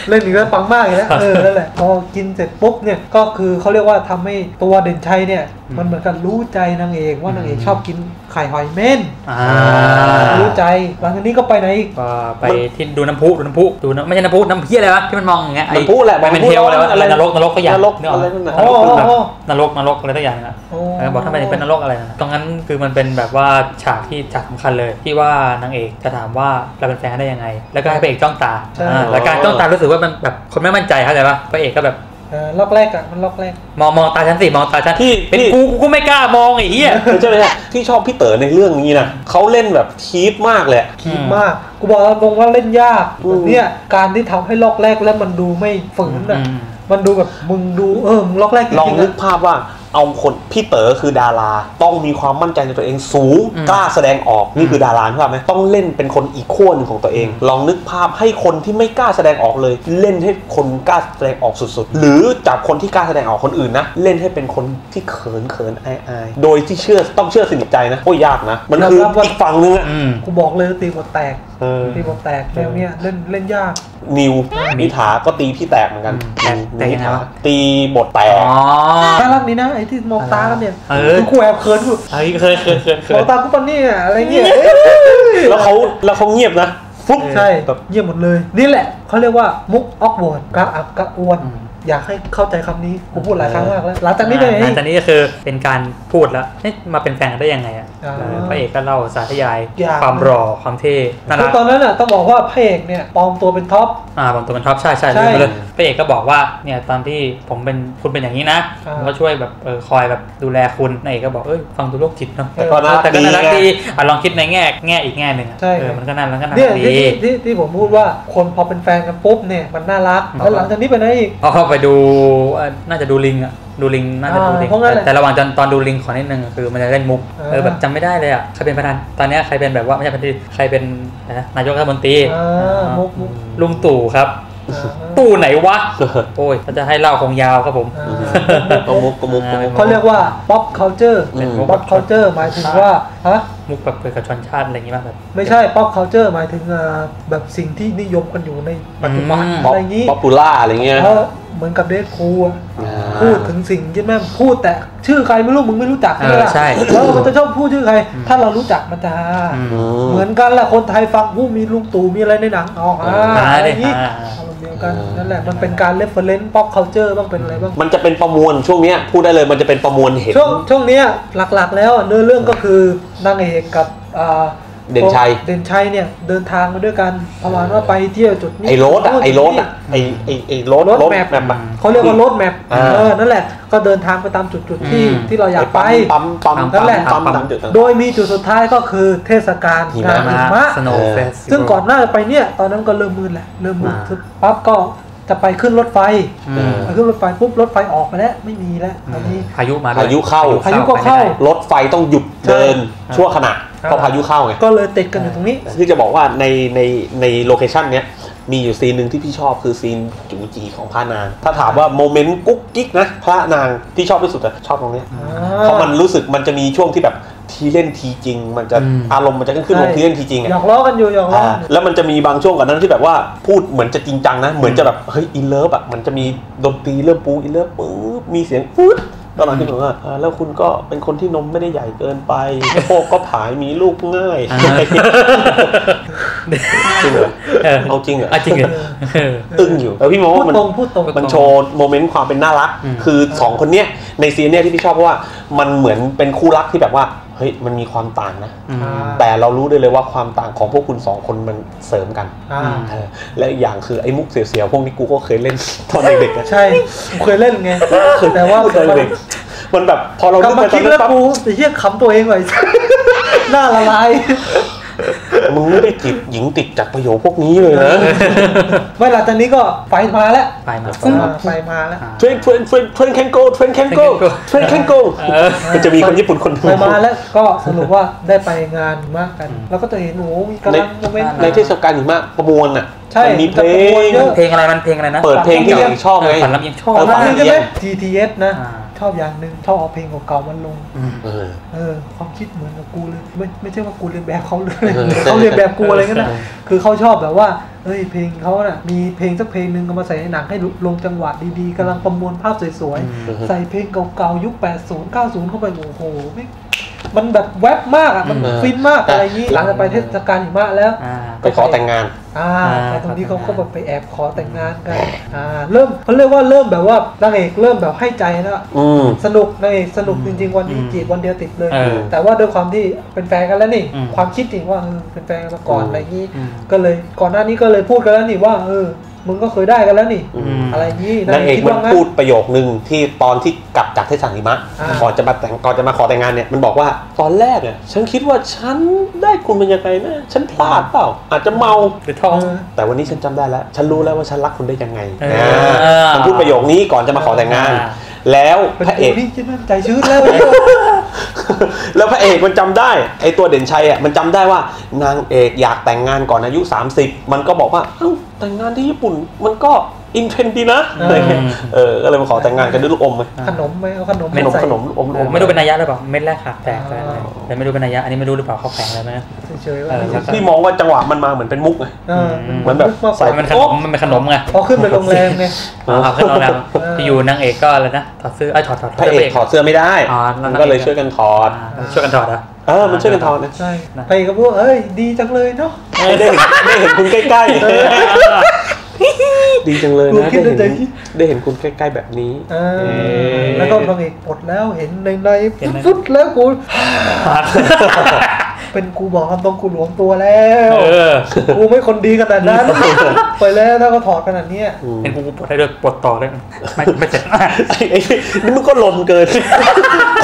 เล่นอีกแล้วปังมากเลยนะเออนั่นแหละพอกินเสร็จปุ๊บเนี่ยก็คือเขาเรียกว่าทำให้ตัวเด่นชัยเนี่ยมันเหมือนกันรู้ใจนางเอกว่านางเอกชอบกินไข่หอยเม่นรู้ใจหลังจากนี้ก็ไปไหนไปที่ดูน้ำพุดูน้ำพุดูน้ำไม่ใช่น้ำพุน้ำเพี้ยอะไรวะที่มันมองอย่างเงี้ยน้ำพุแหละเป็นเทวอะไรวะอะไรนรกนรกก็อย่างนรกอะไรนั่นน่ะนรกนรกอะไรต่างๆนะบอกทำไมเป็นนรกอะไรนะตรงนั้นคือมันเป็นแบบว่าฉากที่ฉากสำคัญเลยที่ว่านางเอกจะถามว่าเราเป็นแฟนได้ยังไงแล้วก็ให้พระเอกจ้องตาแล้วการจ้องตารู้สึกว่ามันแบบคนไม่มั่นใจเข้าใจป่ะพระเอกก็แบบล็อกแรกอะมันล็อกแรกมองมองตาฉันสิมองตาฉันที่เป็นกูกูก็ไม่กล้ามองไอ้เหี้ยใช่ไหมฮะที่ชอบพี่เต๋อในเรื่องนี้นะเขาเล่นแบบคีปมากเลยคีปมากกูบอกตรงว่าเล่นยากเนี่ยการที่ทำให้ล็อกแรกแล้วมันดูไม่ฝืนอะมันดูแบบมึงดูเออมึงล็อกแรกจริงๆลองนึกภาพว่าเอาคนพี่เต๋อคือดาราต้องมีความมั่นใจในตัวเองสูงกล้าแสดงออกนี่คือดาราใช่ไหมต้องเล่นเป็นคนอีกขั้วหนึ่งของตัวเองลองนึกภาพให้คนที่ไม่กล้าแสดงออกเลยเล่นให้คนกล้าแสดงออกสุดๆหรือจากคนที่กล้าแสดงออกคนอื่นนะเล่นให้เป็นคนที่เขินเขินอายอายโดยที่เชื่อต้องเชื่อสนิทใจนะโอ้ยยากนะมันคืออีกฝั่งนึงอ่ะกูบอกเลยตีหัวแตกตีหัวแตกแนวเนี้ยเล่นเล่นยากนิวนิถาก็ตีพี่แตกเหมือนกันนิถาตีบทแตกน่ารักนี่นะไอ้ที่มองตากันเนี่ยคือกูแอบเขินกูไอ้เคยเคยเคยมองตากูตอนนี้อะไรเงี้ยแล้วเขาแล้วเขาเงียบนะฟุ๊บใช่แบบเงียบหมดเลยนี่แหละเขาเรียกว่ามุกออกวอร์ดกระอักกระอ่วนอยากให้เข้าใจคำนี้ผมพูดหลายครั้งมากแล้วหลังจากนี้เลยหลังจากนี้ก็คือเป็นการพูดแล้วมาเป็นแฟนได้ยังไงอ่ะพระเอกก็เล่าสาธยายความหล่อความเท่คือตอนนั้นอ่ะต้องบอกว่าพระเอกเนี่ยปลอมตัวเป็นท็อปอ่าปลอมตัวเป็นท็อปใช่ใช่เลยพระเอกก็บอกว่าเนี่ยตอนที่ผมเป็นคุณเป็นอย่างนี้นะก็ช่วยแบบเออคอยแบบดูแลคุณนายเอกก็บอกเอ้ยฟังดูโรคจิตเนาะแต่ก็น่ารักดีอ่ะลองคิดในแง่แง่อีกแง่หนึ่งอ่ะมันก็น่ารักก็น่ารักดีที่ที่ผมพูดว่าคนพอเป็นแฟนกันปุ๊บเนี่ยมันน่ารักแล้วหลังจากนี้ไปไหนอีกไปดูน่าจะดูลิงอะดูลิงน่าจะดูลิงแต่ระหว่างตอนดูลิงขอนิดนึงคือมันจะเล่นมุกเออแบบจำไม่ได้เลยอะใครเป็นประธานตอนนี้ใครเป็นแบบว่าไม่ใช่ประธานใครเป็นนายกรัฐมนตรีลุงตู่ครับตู่ไหนวะโอ้ยจะให้เล่าคงยาวครับผมกมุกกมุกเขาเรียกว่า pop culture pop culture หมายถึงว่าฮะมุกแบบเกิดกับชนชาติอะไรอย่างนี้มากแบบไม่ใช่ pop culture หมายถึงแบบสิ่งที่นิยมกันอยู่ในปัจจุบันอะไรอย่างนี้ popular อะไรอย่างเงี้ยเหมือนกับเดทคูลพูดถึงสิ่งที่แม่พูดแต่ชื่อใครไม่รู้มึงไม่รู้จักนี่แหละแล้วมันจะชอบพูดชื่อใครถ้าเรารู้จักมันจะเหมือนกันแหละคนไทยฟังผู้มีลุงตู่มีอะไรในหนังอ๋ออะไรอย่างนี้นั่นแหละมันเป็นการเรฟเฟอร์เรนซ์ป๊อปคัลเจอร์บ้างเป็นอะไรบ้างมันจะเป็นประมวลช่วงนี้พูดได้เลยมันจะเป็นประมวลเห็นช่วงช่วงนี้หลักๆแล้วเนื้อเรื่องก็คือนางเอกกับ เด่นชัยเด่นชัยเนี่ยเดินทางมาด้วยกันประมาณว่าไปเที่ยวจุดนี้ไอ้รถอ่ะไอ้รถอ่ะไอ้ไอ้ไอ้รถรถแมพเขาเรียกว่ารถแมพเออนั่นแหละก็เดินทางไปตามจุดๆที่ที่เราอยากไปปั๊มปั๊มนั่นแหละโดยมีจุดสุดท้ายก็คือเทศกาลหิมะซึ่งก่อนหน้าจะไปเนี่ยตอนนั้นก็เริ่มมืดแหละเริ่มมืดปั๊บก็จะไปขึ้นรถไฟขึ้นรถไฟปุ๊บรถไฟออกไปแล้วไม่มีแล้วตอนนี้พายุมาพายุเข้าพายุก็เข้ารถไฟต้องหยุดเดินชั่วขณะเพราะพายุเข้าไงก็เลยติดกันอยู่ตรงนี้ที่จะบอกว่าในในในโลเคชั่นเนี้ยมีอยู่ซีนหนึ่งที่พี่ชอบคือซีนจูจีของพระนางถ้าถามว่าโมเมนต์กุ๊กกิ๊กนะพระนางที่ชอบที่สุดอะชอบตรงนี้เพราะมันรู้สึกมันจะมีช่วงที่แบบทีเล่นทีจริงมันจะอารมณ์มันจะขึ้นลงทีเล่นทีจริงหยอกล้อกันอยู่หยอกล้อแล้วมันจะมีบางช่วงกับนั้นที่แบบว่าพูดเหมือนจะจริงจังนะเหมือนจะแบบเฮ้ยอินเลิฟอะมันจะมีดนตรีเริ่มปูอินเลิฟปุ๊บมีเสียงปุ๊บตอนหลังที่ผมว่าแล้วคุณก็เป็นคนที่นมไม่ได้ใหญ่เกินไปโป๊กก็ผายมีลูกง่ายจริงเหรอเอาจริงเหรอจริงเหรอตึงอยู่แล้วพี่โมมันมันโชว์โมเมนต์ความเป็นน่ารักคือสองคนเนี้ยในซีนเนี้ยที่พี่ชอบเพราะว่ามันเหมือนเป็นคู่รักที่แบบว่าเฮ้ยมันมีความต่างนะแต่เรารู้ได้เลยว่าความต่างของพวกคุณสองคนมันเสริมกันและอีกอย่างคือไอ้มุกเสียวๆพวกนี้กูก็เคยเล่นตอนเด็กๆนะใช่เคยเล่นไงแต่ว่าเคยเด็กมันแบบพอเรากลับมาคิดแล้วกูไอ้เหี้ยขำตัวเองเลยหน้าละลายมึงไม่ได้ติดหญิงติดจากประโยคพวกนี้เลยนะเมื่อหลังจากนี้ก็ไฟมาแล้วไฟมาไฟมาแล้วเทรนเทรนเทรนเทรนแคนโกเทรนแคนโกเทรนแคนโกมันจะมีคนญี่ปุ่นคนหนึ่งไฟมาแล้วก็สรุปว่าได้ไปงานมากกันแล้วก็จะเห็นโอ้มีกำลังในเทศกาลหิมะประมวลอ่ะมันมีเพลงเพลงอะไรมันเพลงอะไรนะเปิดเพลงที่เราชอบไงฝันลำยังชอบฝันลำยัง จี ที เอส นะชอบอย่างหนึ่งชอบเอาเพลงเก่าๆมันลงเออเออความคิดเหมือนกับกูเลยไม่ไม่ใช่ว่ากูเรียนแบบเขาเลยเขาเรียนแบบกูอะไรกันนะคือเขาชอบแบบว่าเอ้ยเพลงเขาน่ะมีเพลงสักเพลงหนึ่งเอามาใส่ในหนังให้ลงจังหวะดีๆกำลังประมวลภาพสวยๆใส่เพลงเก่าๆยุคแปดสิบ เก้าสิบเข้าไปโอ้โหมันแบบแวบมากอ่ะมันฟินมากอะไรนี้หลังจากไปเทศกาลหิมะแล้วไปขอแต่งงานอ่าแต่ตรงนี้เขาก็แบบไปแอบขอแต่งงานกันอ่าเริ่มเขาเรียกว่าเริ่มแบบว่านางเอกเริ่มแบบให้ใจแล้วสนุกนางเอกสนุกจริงๆวันนี้จีบวันเดียวติดเลยแต่ว่าด้วยความที่เป็นแฟนกันแล้วนี่ความคิดจริงว่าเป็นแฟนมาก่อนอะไรนี้ก็เลยก่อนหน้านี้ก็เลยพูดกันแล้วนี่ว่าเออมึงก็เคยได้กันแล้วนี่อะไรนี้นางเอกมันพูดประโยคนึงที่ตอนที่กลับจากเทศกาลหิมะก่อนจะมาแต่งก่อนจะมาขอแต่งงานเนี่ยมันบอกว่าตอนแรกเนี่ยฉันคิดว่าฉันได้คุณเป็นยังไงนะฉันพลาดเปล่าอาจจะเมาหรือท้องแต่วันนี้ฉันจำได้แล้วฉันรู้แล้วว่าฉันรักคุณได้ยังไงมันพูดประโยคนี้ก่อนจะมาขอแต่งงานแล้วพระเอกใจชื้นแล้วแล้วพระเอกมันจำได้ไอตัวเด่นชัยอ่ะมันจำได้ว่านางเอกอยากแต่งงานก่อนอายุสามสิบมันก็บอกว่าเอ้าแต่งงานที่ญี่ปุ่นมันก็อินเทรนด์ดีนะเออก็เลยมาขอแต่งงานกันด้วยลูกอมไหมขนมไหมขนมขนมขนมอมไม่รู้เป็นนัยยะหรือเปล่าเม็ดแรกค่ะแตกแต่ไม่รู้เป็นนัยยะอันนี้ไม่รู้หรือเปล่าเขาแข่งอะไรไหมพี่มองว่าจังหวะมันมาเหมือนเป็นมุกไงเหมือนแบบใส่มันขนมมันเป็นขนมไงพอขึ้นไปโรงแรมไงเอาขึ้นโรงแรมที่อยู่นางเอกก็อะไรนะถอดเสื้อไอ้ถอดถอดพระเอกถอดเสื้อไม่ได้ก็เลยช่วยกันถอดช่วยกันถอดอ่ะเออมันช่วยกันทอนนะใช่ไปก็พูดเอ้ยดีจังเลยเนาะได้ได้เห็นคุณใกล้ๆดีจังเลยนะได้เห็นได้เห็นคุณใกล้ๆแบบนี้แล้วก็บางเอกอดแล้วเห็นในในฟุดแล้วกูเป็นกูบอกกันตรงกูหลวมตัวแล้วกูไม่คนดีขนาดนั้นไปแล้วถ้าก็ถอดขนาดนี้เป็นกูปวดได้ด้วยปวดต่อได้ไม่ไม่เจ็บนี่มันก็ลมเกิน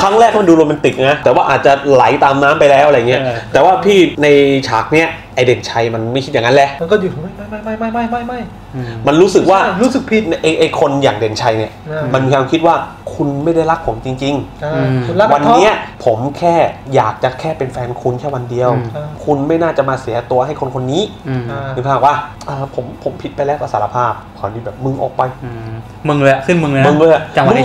ครั้งแรกมันดูโรแมนติกนะแต่ว่าอาจจะไหลตามน้ำไปแล้วอะไรเงี้ยแต่ว่าพี่ในฉากเนี้ยไอเด่นชัยมันไม่คิดอย่างนั้นแหละมันก็อยู่ไม่ไม่ไม่ไม่ไม่ไม่ไม่มันรู้สึกว่ารู้สึกผิดไอไอคนอย่างเด่นชัยเนี่ยมันมีความคิดว่าคุณไม่ได้รักผมจริงๆวันนี้ผมแค่อยากจะแค่เป็นแฟนคุณแค่วันเดียวคุณไม่น่าจะมาเสียตัวให้คนคนนี้นึกภาพว่าผมผมผิดไปแล้วก็สารภาพคราวนี้แบบมึงออกไปมึงเลยขึ้นมึงเลยนะมึง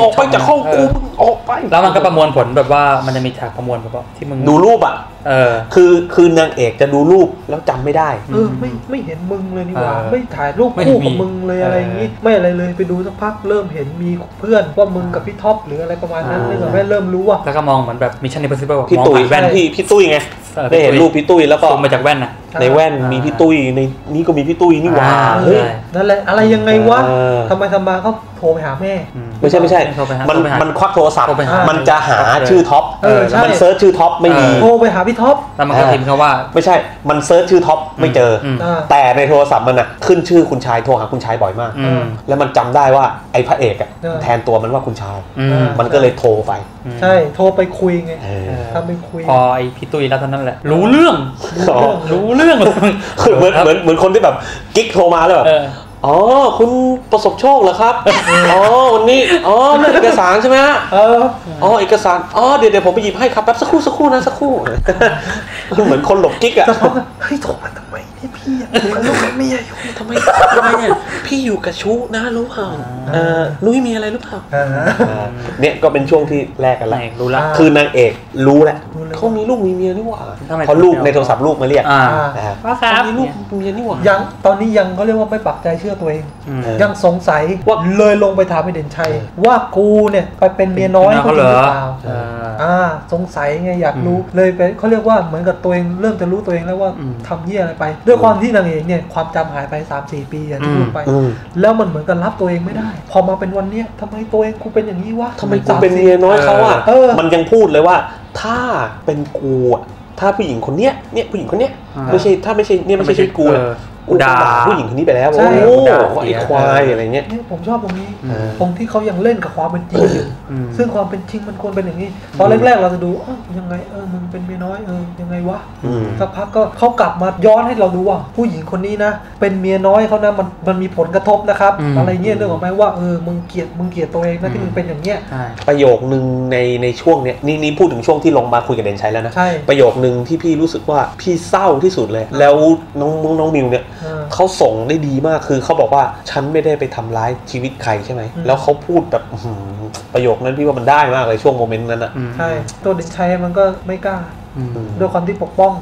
ออกไปจากห้องกูมึงออกไปแล้วมันก็ประมวลผลแบบว่ามันจะมีฉากประมวลแบบว่าที่มึงดูรูปอ่ะเออคือคือนางเอกจะดูรูปแล้วจำไม่ได้เออไม่ไม่เห็นมึงเลยนี่หว่าไม่ถ่ายรูปคู่กับมึงเลยอะไรอย่างงี้ไม่อะไรเลยไปดูสักพักเริ่มเห็นมีเพื่อนว่ามึงกับพี่ท็อปหรืออะไรประมาณนั้นเลยแบบเริ่มรู้อ่ะแล้วก็มองเหมือนแบบมิชชั่นอิมพอสซิเบิลพี่ตุ้ยแว่นพี่พี่ตุ้ยไงได้เห็นรูปพี่ตุ้ยแล้วก็มาจากแว่นนะ ในแว่นมีพี่ตุ้ยในนี้ก็มีพี่ตุ้ยนี่หว่าเฮ้ยนั่นแหละอะไรยังไงวะทำไมทำมาเขาโทรไปหาแม่ไม่ใช่ไม่ใช่มันมันควักโทรศัพท์มันจะหาชื่อท็อปมันเซิร์ชชื่อท็อปไม่มีโทรไปหาพี่ท็อปแล้วมันก็พิมพ์เขาว่าไม่ใช่มันเซิร์ชชื่อท็อปไม่เจอแต่ในโทรศัพท์มันอะขึ้นชื่อคุณชายโทรหาคุณชายบ่อยมากแล้วมันจำได้ว่าไอ้พระเอกอะแทนตัวมันว่าคุณชายมันก็เลยโทรไปใช่โทรไปคุยไงถ้าไม่คุยพอไอพี่ตุ้ยแล้วเท่านั้นแหละรู้เรื่องรู้เรื่องเหมือนเหมือนเหมือนคนที่แบบกิ๊กโทรมาแล้วแบบอ๋อคุณประสบโชคเหรอครับอ๋อวันนี้อ๋อเรื่องเอกสารใช่ไหมฮะอ๋อเอกสารอ๋อเดี๋ยวเดี๋ยวผมไปหยิบให้ครับแป๊บสักครู่สักครู่นะสักครู่เหมือนคนหลบกิ๊กอะเฮ้ยโทรมาทำไมนี่พี่ลูกไม่อยากอยู่ทำไมทำไมเนี่ยพี่อยู่กับชู้นะรู้เปล่าเออรู้มีอะไรรู้เปล่าเนี่ยก็เป็นช่วงที่แรกกันแล้วรู้ละคือนางเอกรู้แหละเขามีลูกมีเมียนี่หว่าพอลูกในโทรศัพท์ลูกมาเรียกพ่อครับมีลูกมีเมียนี่หว่ายังตอนนี้ยังเขาเรียกว่าไม่ปักใจเชื่อตัวเองยังสงสัยว่าเลยลงไปถามไอเด่นชัยว่ากูเนี่ยไปเป็นเมียน้อยเขาหรือเปล่าอ่าสงสัยไงอยากรู้เลยไปเขาเรียกว่าเหมือนกับตัวเองเริ่มจะรู้ตัวเองแล้วว่าทำเหี้ยอะไรไปด้วยความที่นางเอกเนี่ยความจำหายไป สามสี่ ปีอย่างที่พูดไปแล้วมันเหมือนกับรับตัวเองไม่ได้พอมาเป็นวันนี้ทำไมตัวเองกูเป็นอย่างนี้วะทำไมกูเป็นเมียน้อยเขาอ่ะมันยังพูดเลยว่าถ้าเป็นกูอ่ะถ้าผู้หญิงคนเนี้ยเนี่ยผู้หญิงคนเนี้ยไม่ใช่ถ้าไม่ใช่เนี่ยไม่ใช่ชีวิตกูกูด่าผู้หญิงคนนี้ไปแล้วโอ้โหไอ้ควายอะไรเงี้ยผมชอบตรงนี้ตรงที่เขายังเล่นกับความเป็นจริงอยู่ซึ่งความเป็นจริงมันควรเป็นอย่างนี้ตอนแรกๆเราจะดูยังไงเออมึงเป็นเมียน้อยเออยังไงวะสักพักก็เขากลับมาย้อนให้เราดูว่าผู้หญิงคนนี้นะเป็นเมียน้อยเขานะมันมันมีผลกระทบนะครับอะไรเงี้ยเรื่องของไหมว่าเออมึงเกลียดมึงเกลียดตัวเองนะที่มึงเป็นอย่างเงี้ยประโยคนึงในในช่วงเนี้ยนี่นี่พูดถึงช่วงที่ลงมาคุยกับเด่นชัยแล้วนะประโยคนึงที่พี่รู้สึกว่าพี่เศร้าที่สุดเลยแล้วน้องน้องมิวเนี่ยเขาส่งได้ดีมากคือเขาบอกว่าฉันไม่ได้ไปทำร้ายชีวิตใครใช่ไหมแล้วเขาพูดแบบประโยคนั้นพี่ว่ามันได้มากเลยช่วงโมเมนต์นั้นอ่ะใช่ตัวเด่นชัยมันก็ไม่กล้าด้วยความที่ปกป้อง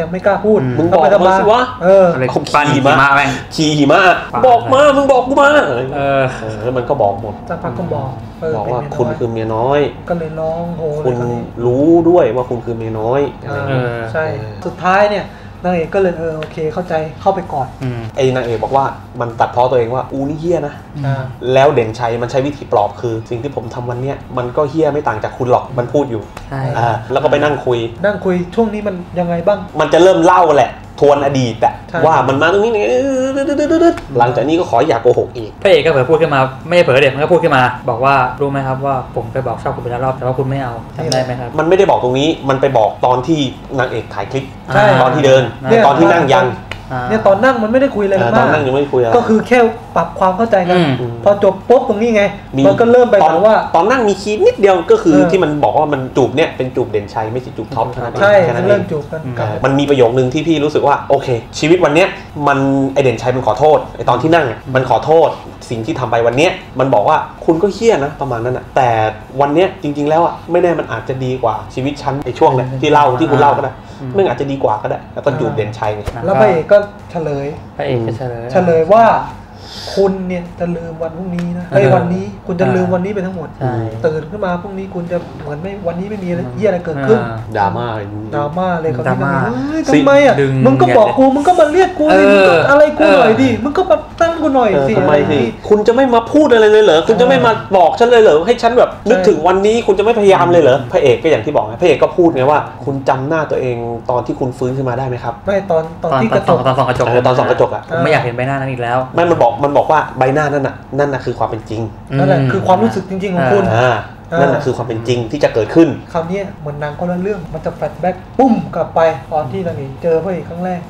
ยังไม่กล้าพูดมึงบอกมาสิวะเออขุมปานหิมะไหมชีหิมะบอกมามึงบอกกูมาเออแล้วมันก็บอกหมดสักพักก็บอกบอกว่าคุณคือเมียน้อยก็เลยร้องโหคุณรู้ด้วยว่าคุณคือเมียน้อยใช่สุดท้ายเนี่ยนางเอกก็เลยเออโอเคเข้าใจเข้าไปก่อนไอ้นางเอกบอกว่ามันตัดพ้อตัวเองว่าอูนี่เฮี้ยนะแล้วเด่นชัยมันใช้วิธีปลอบคือสิ่งที่ผมทำวันเนี้ยมันก็เฮี้ยไม่ต่างจากคุณหรอกมันพูดอยู่แล้วก็ไปนั่งคุยนั่งคุยช่วงนี้มันยังไงบ้างมันจะเริ่มเล่าแหละทวนอดีตแต่ว่ามันมาตรงนี้เนี่ยหลังจากนี้ก็ขออยากโกหกอีกพระเอกก็เผยพูดขึ้นมาไม่เผยเด็กมันก็พูดขึ้นมาบอกว่ารู้ไหมครับว่าผมไปบอกชอบคุณไปแล้วรอบแต่ว่าคุณไม่เอาจำได้ไหมครับมันไม่ได้บอกตรงนี้มันไปบอกตอนที่นางเอกถ่ายคลิปตอนที่เดินตอนที่นั่งยังเนี่ยตอนนั่งมันไม่ได้คุยอะไรมากก็คือแค่ปรับความเข้าใจกันพอจบปุ๊บตรงนี้ไงมันก็เริ่มไปถึงว่าตอนนั่งมีคีนิดเดียวก็คือที่มันบอกว่ามันจูบเนี่ยเป็นจูบเด่นชัยไม่ใช่จูบท็อปใช่เริ่มจูบกันมันมีประโยคนึงที่พี่รู้สึกว่าโอเคชีวิตวันเนี้ยมันไอเด่นชัยมันขอโทษไอตอนที่นั่งมันขอโทษสิ่งที่ทำไปวันเนี้ยมันบอกว่าคุณก็เฮี้ยนะประมาณนั้นอ่ะแต่วันเนี้ยจริงๆแล้วอ่ะไม่แน่มันอาจจะดีกว่าชีวิตฉันไอช่วงที่เล่าที่คุณเล่าก็ได้มันอาจจะดีกว่าก็ได้แล้วก็จูบเด่นชัยแล้วไปก็เฉลยพระเอกก็เฉลยเฉลยว่าคุณเนี่ยจะลืมวันพรุ่งนี้นะไอ้วันนี้คุณจะลืมวันนี้ไปทั้งหมดตื่นขึ้นมาพรุ่งนี้คุณจะเหมือนไม่วันนี้ไม่มีอะไรเยี่ยอะไรเกิดขึ้นดราม่าดราม่าเลยเขาที่มันทำไมอ่ะมึงก็บอกกูมึงก็มาเรียกกูมึงก็อะไรกูหน่อยดิมึงก็มาตั้งกูหน่อยสิทำไมสิคุณจะไม่มาพูดอะไรเลยเหรอคุณจะไม่มาบอกฉันเลยเหรอให้ฉันแบบนึกถึงวันนี้คุณจะไม่พยายามเลยเหรอพระเอกก็อย่างที่บอกไงพระเอกก็พูดไงว่าคุณจำหน้าตัวเองตอนที่คุณฟื้นขึ้นมาได้ไหมครับไม่ตอนตอนที่กระจกตอนส่องกระจกตอนส่องกระจกอะไม่อยากเห็นใบหน้านั้นอีกแล้วไม่มันบอกมันบอกว่าใบหน้านั่นน่ะนั่นน่ะคือความเป็นจริงนั่นแหละคือความรู้สึกจริงๆของคุณนั่นแหละคือความเป็นจริงที่จะเกิดขึ้นคราวนี้เหมือนนางคนละเรื่องมันจะแฟลชแบ็กปุ้มกลับไปตอนที่นางเอกเจอพระเอกครั้งแรก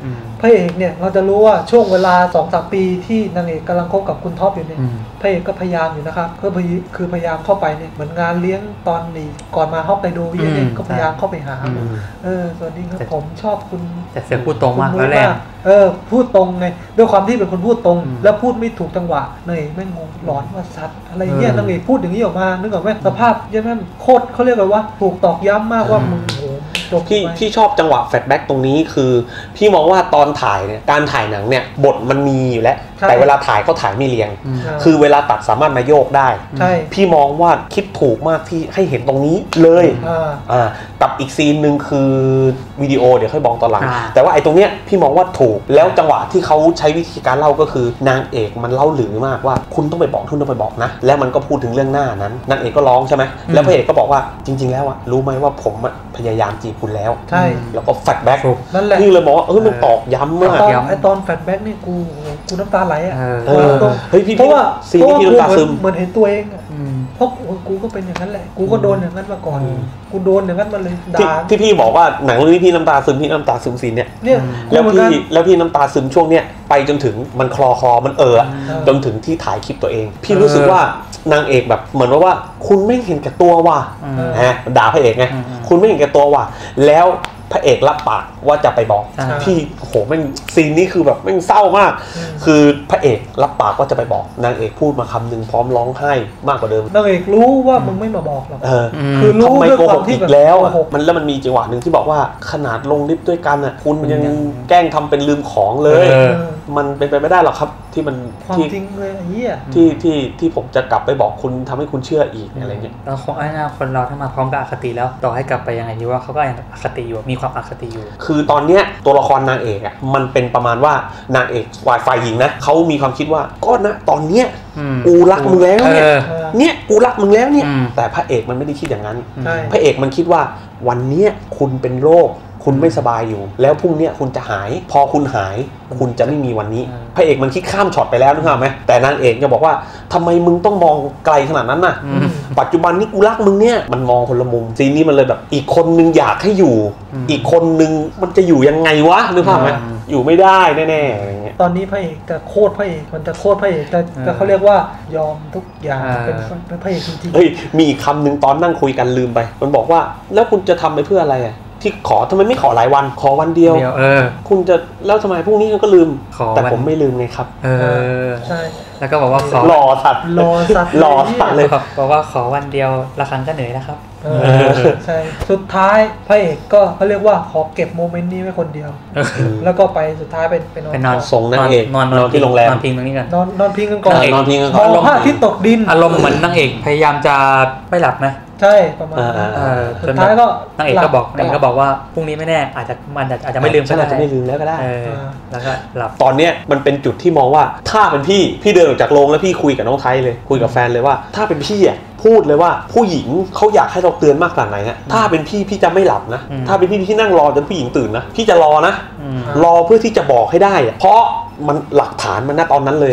พระเอกเนี่ยเราจะรู้ว่าช่วงเวลา สองถึงสาม ปีที่นางเอกกำลังคบกับคุณท็อปอยู่เนี่ยพระเอกก็พยายามอยู่นะครับก็คือพยายามเข้าไปเนี่ยเหมือนงานเลี้ยงตอนนี้ก่อนมาฮอกไกโดอย่างนี้ก็พยายามเข้าไปหาเออสวัสดีครับผมชอบคุณแต่เสียงพูดตรงมากแล้วแหละเออพูดตรงไงด้วยความที่เป็นคนพูดตรงแล้วพูดไม่ถูกจังหวะเนยไม่งงหลอนว่าสัตว์อะไรเงี้ยนางเอกพูดอย่างนี้ออกมานึกออกไหมสภาพยังไม่โคตรเขาเรียกว่าถูกตอกย้ำมากว่ามึงโง่ที่ที่ชอบจังหวะแฟลชแบ็กตรงนี้คือพี่มองว่าตอนถ่ายเนี่ยการถ่ายหนังเนี่ยบทมันมีอยู่แล้ว แต่เวลาถ่ายเขาถ่ายไม่เรียงคือเวลาตัดสามารถมาโยกได้พี่มองว่าคิดถูกมากที่ให้เห็นตรงนี้เลยตัดอีกซีนหนึ่งคือวิดีโอเดี๋ยวค่อยบอกตอนหลังแต่ว่าไอ้ตรงเนี้ยพี่มองว่าถูกแล้วจังหวะที่เขาใช้วิธีการเล่าก็คือนางเอกมันเล่าหรือมากว่าคุณต้องไปบอกคุณต้องไปบอกนะแล้วมันก็พูดถึงเรื่องหน้านั้นนางเอกก็ร้องใช่ไหมแล้วพระเอกก็บอกว่าจริงๆแล้วอะรู้ไหมว่าผมพยายามจีบคุณแล้วใช่แล้วก็แฟลชแบ็กนี่เลยมองว่าเออมันตอกย้ำมากไอ้ตอนแฟลชแบ็กนี่กูกูน้ำตาไหลอะเพราะว่าซีนที่น้ำตาซึมเหมือนเห็นตัวเองเพราะกูก็เป็นอย่างนั้นแหละกูก็โดนอย่างนั้นมาก่อนกูโดนอย่างนั้นมาเลยที่พี่บอกว่าหนังเรื่องนี้พี่น้ำตาซึมพี่น้ำตาซึมซีนเนี่ยแล้วพี่แล้วพี่น้ำตาซึมช่วงเนี้ยไปจนถึงมันคลอคอมันเออจนถึงที่ถ่ายคลิปตัวเองพี่รู้สึกว่านางเอกแบบเหมือนว่าว่าคุณไม่เห็นแก่ตัวว่ะนะด่าพระเอกไงคุณไม่เห็นแก่ตัวว่ะแล้วพระเอกรับปากว่าจะไปบอกพี่โอ้โหแม่งซีนนี้คือแบบแม่งเศร้ามากคือพระเอกรับปากว่าจะไปบอกนางเอกพูดมาคำหนึ่งพร้อมร้องไห้มากกว่าเดิมนางเอกรู้ว่ามึงไม่มาบอกหรอกคือรู้ด้วยความที่แล้วมันแล้วมันมีจังหวะหนึ่งที่บอกว่าขนาดลงลิฟต์ด้วยกันน่ะคุณมันยังแกล้งทำเป็นลืมของเลยมันเป็นไปไม่ได้หรอกครับที่มันความจริงเลยไอ้เหี้ยที่ที่ที่ผมจะกลับไปบอกคุณทำให้คุณเชื่ออีกอะไรเงี้ยเราคงไอ้นะคนเราถ้ามาพร้อมกับอคติแล้วต่อให้กลับไปยังไงดีว่าเขาก็ยังอคติอยู่มีความอคติอยู่คือตอนเนี้ยตัวละครนางเอกอ่ะมันเป็นประมาณว่านางเอกฝ่ายฝ่ายหญิงนะเขามีความคิดว่าก็นะตอนเนี้ยกูรักมึงแล้วเนี่ยเนี่ยกูรักมึงแล้วเนี่ยแต่พระเอกมันไม่ได้คิดอย่างนั้นพระเอกมันคิดว่าวันเนี้ยคุณเป็นโรคคุณไม่สบายอยู่แล้วพรุ่งนี้คุณจะหายพอคุณหายคุณจะไม่มีวันนี้พระเอกมันคิดข้ามช็อตไปแล้วนึกออกไหมแต่นางเอกจะบอกว่าทำไมมึงต้องมองไกลขนาดนั้นน่ะปัจจุบันนี้กูรักมึงเนี่ยมันมองคนละมุมซีนนี้มันเลยแบบอีกคนนึงอยากให้อยู่อีกคนนึงมันจะอยู่ยังไงวะนึกออกไหมอยู่ไม่ได้แน่ๆตอนนี้พระเอกจะโคตรพระเอกมันจะโคตรพระเอกแต่เขาเรียกว่ายอมทุกอย่างเป็นพระเอกจริงๆเฮ้ยมีอีกคำหนึ่งตอนนั่งคุยกันลืมไปมันบอกว่าแล้วคุณจะทำไปเพื่ออะไรอ่ะที่ขอทำไมไม่ขอหลายวันขอวันเดียวคุณจะแล้วทำไมพวกนี้ก็ลืมแต่ผมไม่ลืมไงครับเออใช่แล้วก็บอกว่าขอรอสัตว์รอสัตว์รอสัตว์เลยบอกว่าขอวันเดียวละครั้งก็เหนื่อยนะครับใช่สุดท้ายพระเอกก็เขาเรียกว่าขอเก็บโมเมนต์นี้ไว้คนเดียวแล้วก็ไปสุดท้ายเป็นเป็นนอนส่งนางเอกนอนที่โรงแรมนอนพิงตรงนี้กันนอนนอนพิงกันก่อนนอนพิงกันก่อนมองผ้าที่ตกดินอารมณ์เหมือนนางเอกพยายามจะไม่หลับนะใช่ประมาณสุดท้ายก็นางเอกก็บอกนางเอกก็บอกว่าพรุ่งนี้ไม่แน่อาจจะมันอาจจะไม่ลืมฉันอาจจะไม่ลืมแล้วก็ได้แล้วก็หลับตอนเนี้ยมันเป็นจุดที่มองว่าถ้าเป็นพี่พี่เดินออกจากโรงแล้วพี่คุยกับน้องไทยเลยคุยกับแฟนเลยว่าถ้าเป็นพี่อ่ะพูดเลยว่าผู้หญิงเขาอยากให้เราเตือนมากขนาดไหนฮะถ้าเป็นพี่พี่จะไม่หลับนะถ้าเป็นพี่พี่นั่งรอจนผู้หญิงตื่นนะพี่จะรอนะรอเพื่อที่จะบอกให้ได้เพราะมันหลักฐานมันน่าตอนนั้นเลย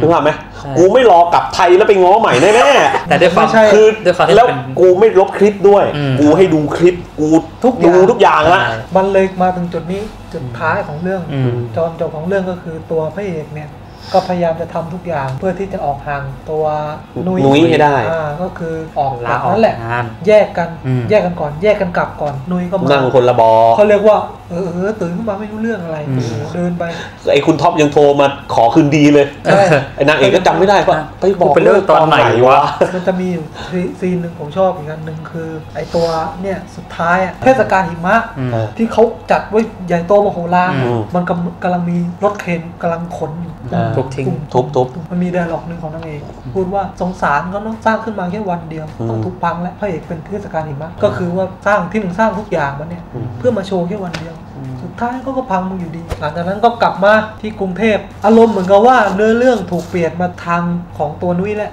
รู้ไหมกูไม่รอกลับไทยแล้วไปง้อใหม่แน่ๆแต่ด้วยความคือแล้วกูไม่ลบคลิปด้วยกูให้ดูคลิปกูทุกดูทุกอย่างละมันเลยมาถึงจุดนี้จุดท้ายของเรื่องจอมจบของเรื่องก็คือตัวพระเอกเนี่ยก็พยายามจะทำทุกอย่างเพื่อที่จะออกห่างตัวนุ้ยนุ้ยให้ได้ก็คือออกลาออกนั่นแหละแยกกันแยกกันก่อนแยกกันกลับก่อนนุ้ยก็มานั่งคนละบอเขาเรียกว่าเออตื่นขึ้นมาไม่รู้เรื่องอะไรเดินไปไอ้คุณท็อปยังโทรมาขอคืนดีเลยไอ้นางเอกก็จำไม่ได้ว่าไปบอกเลิกตอนไหนวะมันจะมีซีนหนึ่งผมชอบอีกอันหนึ่งคือไอ้ตัวเนี่ยสุดท้ายเทศกาลหิมะที่เขาจัดไว้ใหญ่โตมโหฬารมันกำลังมีรถเข็นกำลังขนทุบทิ้งทุบทุบมันมีไดอะล็อกหนึ่งของนางเอกพูดว่าสงสารก็ต้องสร้างขึ้นมาแค่วันเดียวต้องทุบพังและพระเอกเป็นเทศกาลหิมะก็คือว่าสร้างที่มึงสร้างทุกอย่างมันเนี่ยเพื่อมาโชว์แค่วันเดียวสุดท้ายก็ก็พังมึงอยู่ดีหลังจากนั้นก็กลับมาที่กรุงเทพอารมณ์เหมือนกับว่าเนื้อเรื่องถูกเปลี่ยนมาทางของตัวนุ้ยแหละ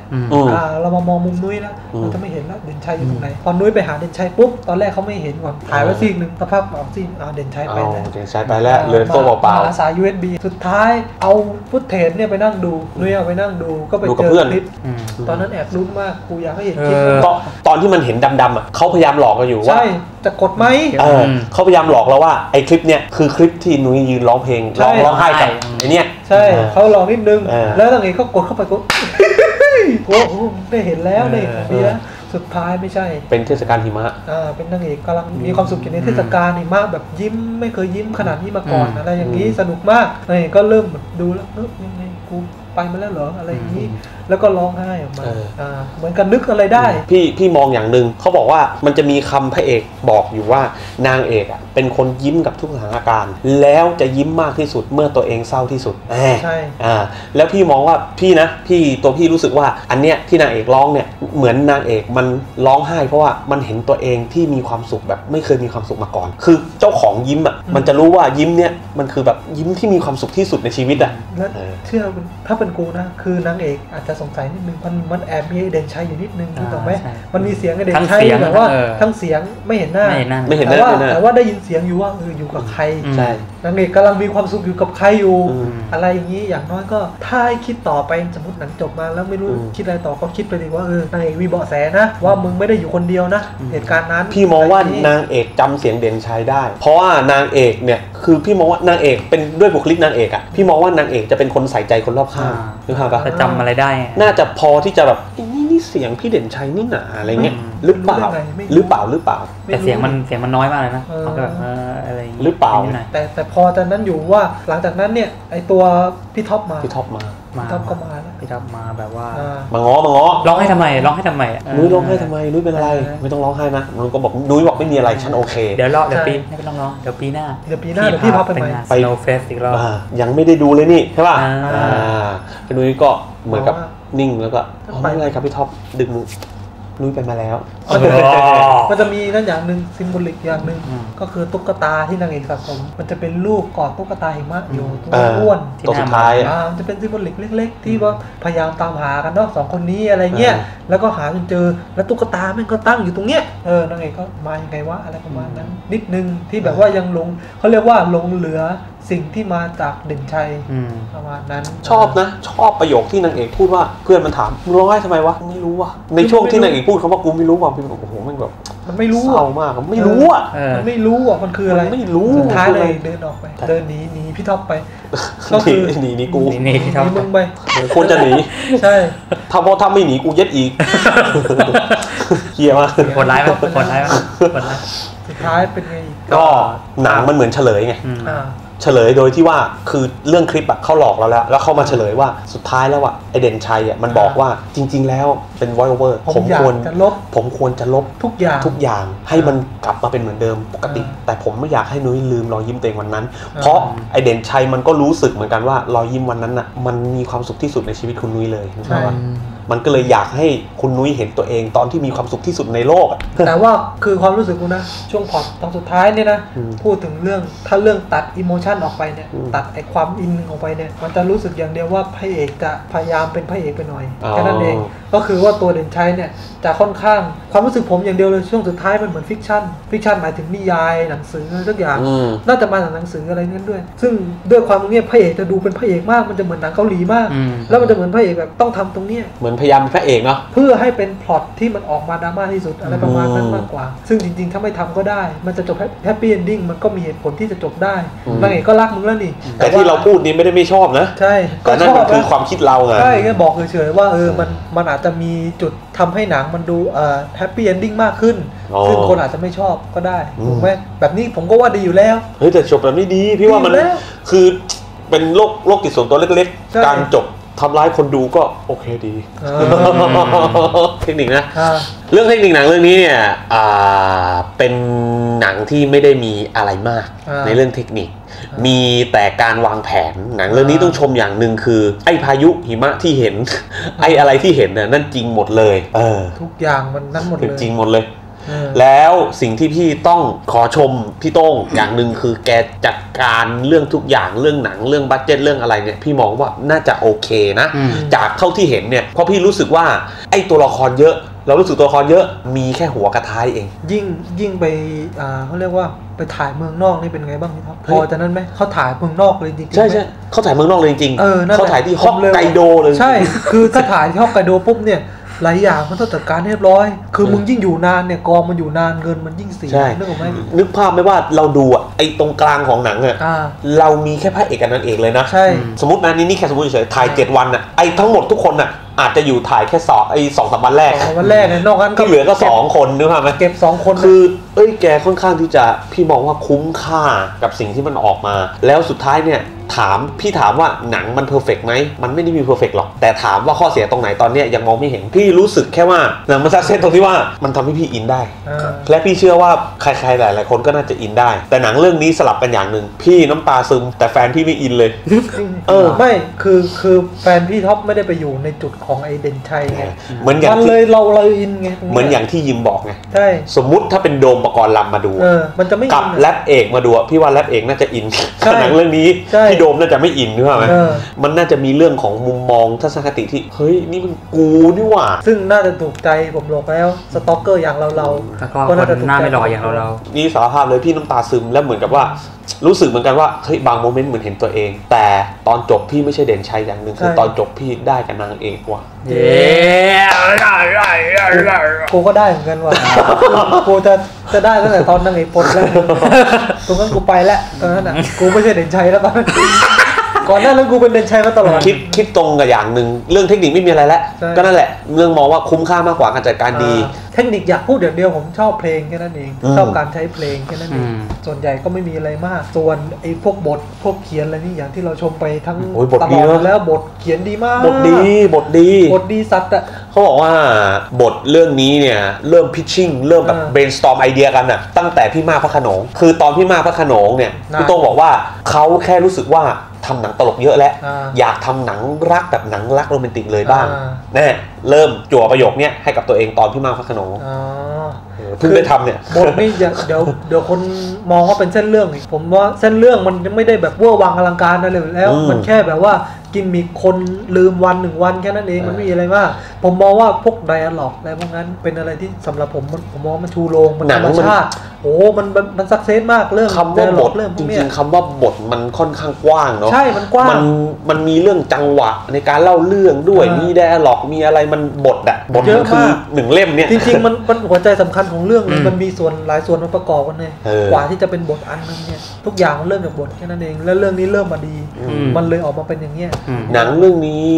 เรามามองมุมนุ้ยแล้วเราจะไม่เห็นแล้วเด่นชัยอยู่ตรงไหนพอนุ้ยไปหาเด่นชัยปุ๊บตอนแรกเขาไม่เห็นก่อนถ่ายไว้ซีนหนึ่งสภาพออกซีนเด่นชัยไปแล้วเด่นชัยไปแล้วเลยตัวเปล่าอาสา ยู เอส บี สุดท้ายเอาฟุตเทจเนี่ยไปนั่งดูนุ้ยเอาไปนั่งดูก็ไปเจอคลิปตอนนั้นแอบลุ้นมากกูอยากให้เห็นคลิปตอนที่มันเห็นดำๆอ่ะเขาพยายามหลอกเราอยู่ว่าจะกดไหมเขาพยายามหลอกเราว่าไอ้คลิปเนี่ยคือคลิปที่นุ้ยยืนร้องเพลงร้องร้องไห้กับไอ้เนี่ยใช่เขาลองนิดนึงแล้วตั้งแต่เขากดเข้าไปก็โอ้โหได้เห็นแล้วได้เห็นแล้วสุดท้ายไม่ใช่เป็นเทศกาลหิมะอ่าเป็นนางเอกกำลังมีความสุขอยู่ในเทศกาลหิมะแบบยิ้มไม่เคยยิ้มขนาดนี้มาก่อนอะไรอย่างนี้สนุกมากนางเอกก็เริ่มดูแล้วนึกยังไงกูไปมาแล้วเหรออะไรอย่างนี้ แล้วก็ร้องไห้ออกมา เ, เหมือนกันนึกอะไรได้พี่พี่มองอย่างหนึ่งเขาบอกว่ามันจะมีคำพระเอกบอกอยู่ว่านางเอกอ่ะเป็นคนยิ้มกับทุกสถานการณ์แล้วจะยิ้มมากที่สุดเมื่อตัวเองเศร้าที่สุดใช่อ่าแล้วพี่มองว่าพี่นะพี่ตัวพี่รู้สึกว่าอันเนี้ยที่นางเอกร้องเนี่ยเหมือนนางเอกมันร้องไห้เพราะว่ามันเห็นตัวเองที่มีความสุขแบบไม่เคยมีความสุขมาก่อนคือเจ้าของยิ้มอ่ะมันจะรู้ว่ายิ้มเนี่ยมันคือแบบยิ้มที่มีความสุขที่สุดในชีวิตอ่ะเชื่อถ้าเป็นกูนะคือนางเอกอาจจะสงสัยนิดนึงมันมันแอบมีเด่นชัยอยู่นิดนึงรู้ไหมมันมีเสียงเด่นชัยแต่ว่าทั้งเสียงไม่เห็นหน้าไม่เห็นหน้าแต่ว่าได้ยินเสียงอยู่ว่าเอออยู่กับใครนางเอกกำลังมีความสุขอยู่กับใครอยู่อะไรอย่างนี้อย่างน้อยก็ถ้าให้คิดต่อไปสมมติหนังจบมาแล้วไม่รู้คิดอะไรต่อก็คิดไปเลยว่าเออนางเอกมีเบาะแสนะว่ามึงไม่ได้อยู่คนเดียวนะเหตุการณ์นั้นพี่มองว่านางเอกจำเสียงเด่นชัยได้เพราะว่านางเอกเนี่ยคือพี่มองว่านางเอกเป็นด้วยบุคลิกนางเอกอะพี่มองว่านางเอกจะเป็นคนใส่ใจคนรอบข้างนึกภาพปะจำอะไรได้น่าจะพอที่จะแบบนี่นี่เสียงพี่เด่นชัยนี่หนาอะไรเงี้ยหรือเปล่าหรือเปล่าหรือเปล่าแต่เสียงมันเสียงมันน้อยมากเลยนะเขาแบบอะไรหรือเปล่าแต่แต่พอตอนนั้นอยู่ว่าหลังจากนั้นเนี่ยไอตัวพี่ท็อปมาพี่ท็อปมาพี่ท็อปก็มาแล้วพี่ท็อปมาแบบว่ามาง้อมาง้อร้องให้ทำไมร้องให้ทำไมนุ้ยร้องให้ทำไมนุ้ยเป็นอะไรไม่ต้องร้องให้นะนุ้ยก็บอกนุ้ยบอกไม่มีอะไรฉันโอเคเดี๋ยวรอเดี๋ยวปีไม่ต้องร้องเดี๋ยวปีหน้าเดี๋ยวปีหน้าพี่พาไปไหนไปโนเฟสอีกรอบยังไม่ได้ดูเลยนี่ใช่ป่ะนุ้ยก็เหมือนกับนิ่งแล้วก็ไม่เป็นไรครับพี่ท็อปดึกนุ้ยนุ้ยไปมาแล้วมันจะมีนั่นอย่างหนึ่งซิมโบลิกอย่างหนึ่งก็คือตุ๊กตาที่นางเอกสะสมมันจะเป็นรูปกอดตุ๊กตาหิมะอยู่ตัวอ้วนตัวสุดท้ายมันจะเป็นซิมโบลิกเล็กๆที่ว่าพยายามตามหากันเนาะสองคนนี้อะไรเงี้ยแล้วก็หาจนเจอแล้วตุ๊กตามันก็ตั้งอยู่ตรงเนี้ยเออนางเอกก็มายังไงวะอะไรประมาณนั้นนิดนึงที่แบบว่ายังลงเขาเรียกว่าลงเหลือสิ่งที่มาจากเด่นชัยประมาณนั้นชอบนะชอบประโยคที่นางเอกพูดว่าเพื่อนมันถามร้องไห้ทำไมวะไม่รู้วะในช่วงที่นางเอกพูดเขาว่ากูไม่รู้ความเป็นโอ้โหมันแบบมันไม่รู้เศร้ามากมันไม่รู้อ่ะมันไม่รู้อ่ะมันคืออะไรไม่รู้สุดท้ายเลยเดินออกไปเดินหนีหนีพี่ท็อปไปก็คือหนีหนีกูหนีพี่ท็อปไปควรจะหนีใช่ถ้าพอทำไม่หนีกูเย็ดอีกเหี้ยมากโหดร้ายมากโหดร้ายมากโหดร้ายสุดท้ายเป็นไงก็หนังมันเหมือนเฉลยไงเฉลยโดยที่ว่าคือเรื่องคลิปอะเขาหลอกเราแล้วแล้วเขามาเฉลยว่าสุดท้ายแล้วอะไอเด่นชัยอะมันบอกว่าจริงๆแล้วเป็นไวโอเวอร์ผมควรจะลบผมควรจะลบทุกอย่างทุกอย่างให้มันกลับมาเป็นเหมือนเดิมปกติแต่ผมไม่อยากให้นุ้ยลืมรอยยิ้มตัวเองวันนั้นเพราะไอเด่นชัยมันก็รู้สึกเหมือนกันว่ารอยยิ้มวันนั้นอะมันมีความสุขที่สุดในชีวิตคุณนุ้ยเลยใช่ไหมมันก็เลยอยากให้คุณนุ้ยเห็นตัวเองตอนที่มีความสุขที่สุดในโลกแต่ว่าคือความรู้สึกกูนะช่วงพอดตอนสุดท้ายเนี่ยนะพูดถึงเรื่องถ้าเรื่องตัดอิโมชันออกไปเนี่ยตัดไอความอินออกไปเนี่ยมันจะรู้สึกอย่างเดียวว่าพระเอกจะพยายามเป็นพระเอกไปหน่อยแค่นั้นเองก็คือว่าตัวเด่นชัยเนี่ยจะค่อนข้างความรู้สึกผมอย่างเดียวเลยช่วงสุดท้ายมันเหมือนฟิกชันฟิกชันหมายถึงนิยายหนังสือทุกอย่างน่าจะมาจากหนังสืออะไรนั่นด้วยซึ่งด้วยความเงียบพระเอกจะดูเป็นพระเอกมากมันจะเหมือนหนังเกาหลีมากแล้วมันจะเหมือนพระเอกแบบต้องทำตรงเนี้ยพยายามพระเอกเนาะเพื่อให้เป็นพล็อตที่มันออกมาดราม่าที่สุดอะไรประมาณนั้นมากกว่าซึ่งจริงๆถ้าไม่ทำก็ได้มันจะจบแฮปปี้เอนดิ้งมันก็มีเหตุผลที่จะจบได้นางเอกก็รักมึงแล้วนี่แต่ที่เราพูดนี้ไม่ได้ไม่ชอบนะใช่ก็นั่นมันคือความคิดเราไงใช่ก็บอกเฉยๆว่าเออมันมันอาจจะมีจุดทำให้หนังมันดูเอ่อแฮปปี้เอนดิ้งมากขึ้นซึ่งคนอาจจะไม่ชอบก็ได้ถูกไหมแบบนี้ผมก็ว่าดีอยู่แล้วเฮ้ยแต่จบแบบนี้ดีพี่ว่ามันคือเป็นโรคโรคจิตส่วนตัวเล็กๆการจบทำร้ายคนดูก็โอเคดีเทคนิคนะเรื่องเทคนิคหนังเรื่องนี้เนี่ยเป็นหนังที่ไม่ได้มีอะไรมากในเรื่องเทคนิคมีแต่การวางแผนหนังเรื่องนี้ต้องชมอย่างหนึ่งคือไอ้พายุหิมะที่เห็นไอ้อะไรที่เห็นน่ะนั่นจริงหมดเลยทุกอย่างมันนั่นหมดเลยจริงหมดเลยแล้วสิ่งที่พี่ต้องขอชมพี่โต้งอย่างหนึ่งคือแกจัดการเรื่องทุกอย่างเรื่องหนังเรื่องบัดเจ็ตเรื่องอะไรเนี่ยพี่มองว่าน่าจะโอเคนะจากเท่าที่เห็นเนี่ยเพราะพี่รู้สึกว่าไอ้ตัวละครเยอะเรารู้สึกตัวละครเยอะมีแค่หัวกระท้ายเองยิ่งยิ่งไปอ่าเขาเรียกว่าไปถ่ายเมืองนอกนี่เป็นไงบ้างครับพอจากนั้นไหมเขาถ่ายเมืองนอกเลยจริงใช่ใช่เขาถ่ายเมืองนอกเลยจริงเขาถ่ายที่ฮอกไกโดเลยใช่คือถ้าถ่ายที่ฮอกไกโดปุ๊บเนี่ยหลายอย่างมันต้องจัดการเรียบร้อยคือมึงยิ่งอยู่นานเนี่ยกองมันอยู่นานเงินมันยิ่งเสียนึกออกไหมนึกภาพไหมว่าเราดูอ่ะไอ้ตรงกลางของหนังอ่ะเรามีแค่พระเอกกับนางเอกเลยนะใช่สมมตินะนี่นี่แค่สมมติเฉยถ่ายเจ็ดวันอ่ะไอ้ทั้งหมดทุกคนอ่ะ อาจจะอยู่ถ่ายแค่สองไอ้สองสามวันแรกสองสามวันแรกเนี่ยนอกนั้นก็เหลือก็สองคนนึกภาพไหมเก็บสองคนคือเอ้ยแกค่อนข้างที่จะพี่มองว่าคุ้มค่ากับสิ่งที่มันออกมาแล้วสุดท้ายเนี่ยถามพี่ถามว่าหนังมันเพอร์เฟกต์ไหมมันไม่ได้มีเพอร์เฟกต์หรอกแต่ถามว่าข้อเสียตรงไหนตอนนี้ยังมองไม่เห็นพี่รู้สึกแค่ว่าหนังมันซักเซสตรงที่ว่ามันทำให้พี่อินได้และพี่เชื่อว่าใครๆหลายๆคนก็น่าจะอินได้แต่หนังเรื่องนี้สลับกันอย่างหนึ่งพี่น้ำตาซึมแต่แฟนพี่ไม่อินเลยเออไม่คือคือแฟนพี่ท็อปไม่ได้ไปอยู่ในจุดของไอเดนชัยไงเหมือนอย่างเลยเราเราอินไงเหมือนอย่างที่ยิมบอกไงใช่สมมุติถ้าเป็นโดมปกรณ์ลำมาดูมันจะไม่กับแรปเอกมาดูพี่ว่าแรปเอกน่าจะอินหนังเรื่องนี้ที่โดมน่าจะไม่อินใช่ไหมมันน่าจะมีเรื่องของมุมมองทัศนคติที่เฮ้ยนี่มันกูนี่หว่าซึ่งน่าจะถูกใจผมบอกแล้วสต็อกเกอร์อย่างเราเราก็น่าจะถูกใจไม่หล่ออย่างเราเรานี่สารภาพเลยพี่น้ำตาซึมและเหมือนกับว่ารู้สึกเหมือนกันว่าเฮ้ยบางโมเมนต์เหมือนเห็นตัวเองแต่ตอนจบพี่ไม่ใช่เด่นชัยอย่างหนึ่งคือตอนจบพี่ได้กับนางเอกกว่าเย้กูก็ได้เหมือนกันว่ะกูจะจะได้ตั้งแต่ตอนนางเอกปนแล้วตรงนั้นกูไปแล้วตอนนั้นอ่ะกูไม่ใช่เด่นชัยแล้วตอนก่อนหน้านั้นกูเป็นเด่นชัยมาตลอดคิดคิดตรงกับอย่างหนึ่งเรื่องเทคนิคไม่มีอะไรแล้วก็นั่นแหละเรื่องมองว่าคุ้มค่ามากกว่าการจัดการดีเทคนิคอยากพูดเดี๋ยวเดียวผมชอบเพลงแค่นั้นเองชอบการใช้เพลงแค่นั้นเองส่วนใหญ่ก็ไม่มีอะไรมากส่วนไอ้พวกบทพวกเขียนอะไรนี่อย่างที่เราชมไปทั้งตลอดแล้วบทเขียนดีมากบทดีบทดีบทดีสัตว์อะเขาบอกว่าบทเรื่องนี้เนี่ยเริ่มพิชชิ่งเริ่มแบบ brainstorm ไอเดียกันอะตั้งแต่พี่มากพระโขนงคือตอนพี่มากพระโขนงเนี่ยพี่โต้งบอกว่าเขาแค่รู้สึกว่าทำหนังตลกเยอะแล้วอยากทำหนังรักแบบหนังรักโรแมนติกเลยบ้างแน่เริ่มจั่วประโยคนี้ให้กับตัวเองตอนพี่มากพระโขนงเพิ่งได้ทำเนี่ยบทนี่เดี๋ยวเดี๋ยวคนมองว่าเป็นเส้นเรื่องผมว่าเส้นเรื่องมันไม่ได้แบบเวอร์วังอลังการอะไรแล้วมันแค่แบบว่ากินมีคนลืมวันหนึ่งวันแค่นั้นเองมันไม่มีอะไรมากผมมองว่าพวกไดอะล็อกอะไรพวกนั้นเป็นอะไรที่สำหรับผมผมมองมันชูโรงมันธรรมชาติโอ้มันมันสักเซสมากเรื่องคำว่าบทจริงๆคำว่าบทมันค่อนข้างกว้างเนาะใช่มันกว้างมันมันมีเรื่องจังหวะในการเล่าเรื่องด้วยมีไดอะล็อกมีอะไรมันบทอะบทมันคือหนึ่งเล่มเนี่ยจริงๆมันมันหัวใจสำคัญของเรื่องมันมีส่วนหลายส่วนมาประกอบกันเลยกว่าที่จะเป็นบทอันนึงเนี่ยทุกอย่างมันเริ่มจากบทแค่นั้นเองแล้วเรื่องนี้เริ่มมาดีมันเลยออกมาเป็นอย่างเงี้ยหนังเรื่องนี้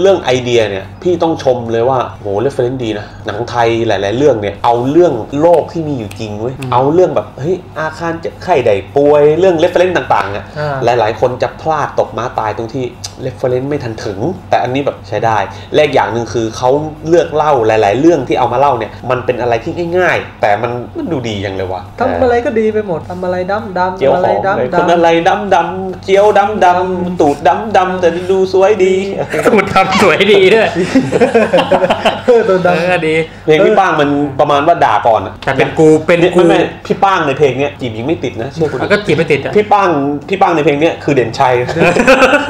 เรื่องไอเดียเนี่ยพี่ต้องชมเลยว่าโหเรฟเฟรนซ์ดีนะหนังไทยหลายๆเรื่องเนี่ยเอาเรื่องโลกที่มีอยู่จริงเว้ยเอาเรื่องแบบเฮ้ยอาคารเจ็บไข้ได้ป่วยเรื่องเรฟเฟรนซ์ต่างๆอ่ะหลายๆคนจะพลาดตกม้าตายตรงที่เรฟเฟรนซ์ไม่ทันถึงแต่อันนี้แบบใช้ได้และอย่างหนึ่งคือเขาเลือกเล่าหลายๆเรื่องที่เอามาเล่าเนี่ยมันเป็นอะไรที่ง่ายๆแต่มันมันดูดีอย่างเลยวะทำอะไรก็ดีไปหมดทำอะไรดำดำเจียวอะไรดำดำคนอะไรดำดำเจียวดำดำตูดดำดำแต่ดูสวยดีตูดดำสวยดีด้วยตูดดำดีเพลงพี่ป้างมันประมาณว่าด่าก่อนแต่เป็นกูเป็นกูพี่ป้างในเพลงเนี้ยจีบยิงไม่ติดนะเชื่อคุณก็จีบไม่ติดพี่ป้างพี่ป้างในเพลงเนี้ยคือเด่นชัย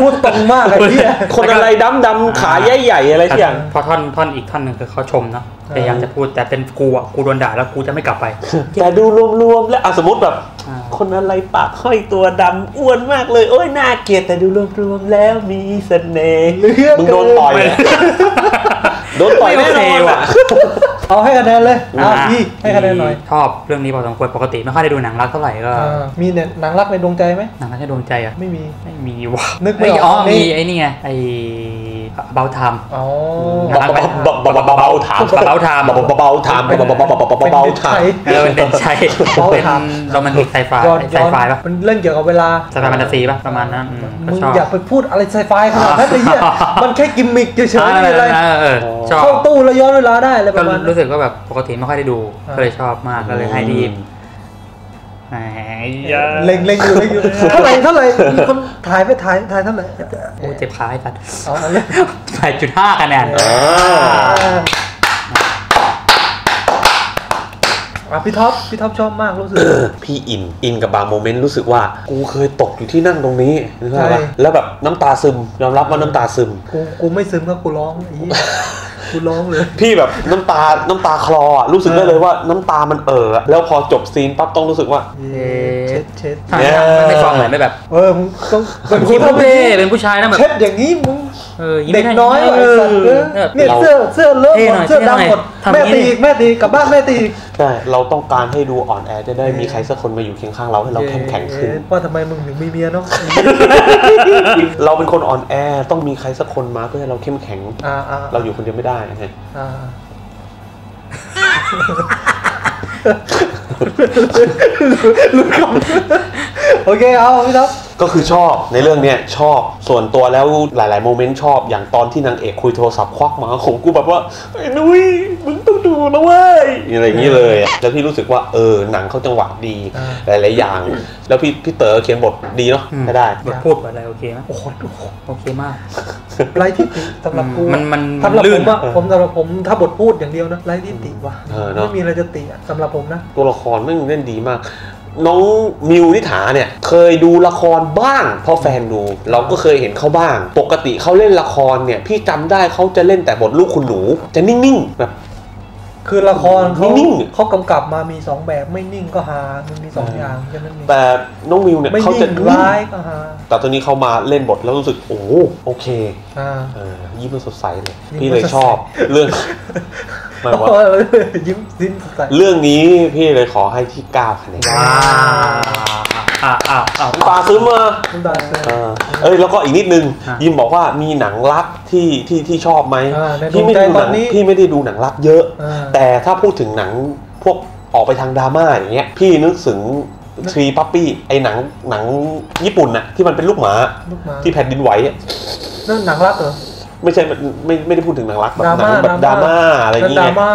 พูดตรงมากเลยพี่คนอะไรดำดำขาใหญ่ใหญ่อะไรที่อย่างพอท่อนท่อนอีกท่อนหนึ่งคือเขาชมนะพยายามจะพูดแต่เป็นกูอ่ะกูโดนด่าแล้วกูจะไม่กลับไปแต่ดูรวมๆแล้วสมมติแบบคนอะไรปากห้อยตัวดำอ้วนมากเลยโอ้ยน่าเกลียดแต่ดูรวมๆแล้วมีเสน่ห์มึงโดนต่อยโดนต่อยไม่ดีว่ะเอาให้คะแนนเลยเอาพี่ให้คะแนนหน่อยชอบเรื่องนี้พอสมควรปกติไม่ค่อยได้ดูหนังรักเท่าไหร่ก็มีเนี่ยหนังรักในดวงใจไหมหนังรักในดวงใจอ่ะไม่มีไม่มีว่ะนึกไม่ออกมีไอ้นี่ไงไอ้เบาทามเบาเบาทามเบาทามเบาทามเบาทามเบาทามเบาทามเป็นเด่นชัยเป็นโรแมนติกไซไฟไซไฟป่ะมันเรื่องเกี่ยวกับเวลาไซไฟแฟนตาซีป่ะประมาณนั้นมึงอยากไปพูดอะไรไซไฟขนาดนั้นเลยเนี่ยมันแค่กิมมิคเฉยๆไม่มีอะไรเข้าตู้แล้วย้อนเวลาได้อะไรประมาณนั้นรู้สึกว่าแบบปกติไม่ค่อยได้ดูก็เลยชอบมากก็เลยให้ดีเล็งเล็งอยู่เล็งอยู่เท่าไหร่เท่าไหร่มีคนถ่ายไปถ่ายถ่ายเท่าไหร่โอ้เจ็บขาไอ้สัตว์ถ่ายจุดห้าคะแนนพี่ท็อปพี่ท็อปชอบมากรู้สึกพี่อินอินกับบางโมเมนต์รู้สึกว่ากูเคยตกอยู่ที่นั่งตรงนี้นึกว่าแล้วแบบน้ำตาซึมยอมรับว่าน้ำตาซึมกูกูไม่ซึมก็กูร้อง คุณร้องเลยพี่แบบน้ำตาน้ำตาคลอรู้สึกได้เลยว่าน้ำตามันเอ่อแล้วพอจบซีนปั๊บต้องรู้สึกว่าเช็ดเช็ดไม่ฟังเลยไม่แบบเออต้องเป็นผู้ชายเป็นผู้ชายนะแบบเช็ดอย่างนี้มึงเด็กน้อยเออเนี่ยเสื้อเสื้อเลอะหมดเสื้อดำหมดแม่ตีแม่ตีกลับบ้านแม่ตีใช่เราต้องการให้ดูอ่อนแอจะได้มีใครสักคนมาอยู่เคียงข้างเราให้เราเข้มแข็งขึ้นว่าทำไมมึงถึงมีเมียเนาะเราเป็นคนอ่อนแอต้องมีใครสักคนมาเพื่อให้เราเข้มแข็งเราอยู่คนเดียวไม่ได้ไงรู้คำโอเคเอาพี่ท็อปก็คือชอบในเรื่องเนี้ยชอบส่วนตัวแล้วหลายๆโมเมนต์ชอบอย่างตอนที่นางเอกคุยโทรศัพท์ควักมาของกูแบบว่าไอ้นุ้ยมึงต้องดูนะเว้ยอะไรอย่างนี้เลยแล้วพี่รู้สึกว่าเออหนังเขาจังหวะดีหลายๆอย่างแล้วพี่พี่เต๋อเขียนบทดีเนาะก็ได้บทพูดอะไรโอเคไหมโอ้โหโอเคมากไร้ทิฏฐิสำหรับกูมันมันสำหรับผมว่าผมสำหรับผมถ้าบทพูดอย่างเดียวนะไร้ทิฏฐิว่ะไม่มีอะไรจะติสำหรับผมนะตัวละครมันเล่นดีมากน้องมิวนิฐาเนี่ยเคยดูละครบ้างเพราะแฟนดูเราก็เคยเห็นเขาบ้างปกติเขาเล่นละครเนี่ยพี่จำได้เขาจะเล่นแต่บทลูกคุณหนูจะนิ่งๆแบบคือละครเขาเขากำกับมามีสองแบบไม่นิ่งก็หามันมีสองอย่างแค่นั้นเองแต่น้องมิวเนี่ยเขาจะร้ายก็หาแต่ตอนนี้เขามาเล่นบทแล้วรู้สึกโอ้โอเคยิ้มสดใสเลยพี่เลยชอบเรื่องเรื่องนี้พี่เลยขอให้ที่เก้าคะแนนคุณตาซื้อมาเอ้ยแล้วก็อีกนิดนึงยิมบอกว่ามีหนังรักที่ที่ที่ชอบไหมพี่ไม่ได้ดูหนังพี่ไม่ได้ดูหนังรักเยอะแต่ถ้าพูดถึงหนังพวกออกไปทางดราม่าอย่างเงี้ยพี่นึกถึงทรีปั๊ปปี้ไอหนังหนังญี่ปุ่นน่ะที่มันเป็นลูกหมาที่แผ่นดินไหวนั่นหนังรักเหรอไม่ใช่ไม่ไม่ได้พูดถึงหนังรักแบบหนังแบบดราม่าอะไรอย่างเงี้ยดราม่า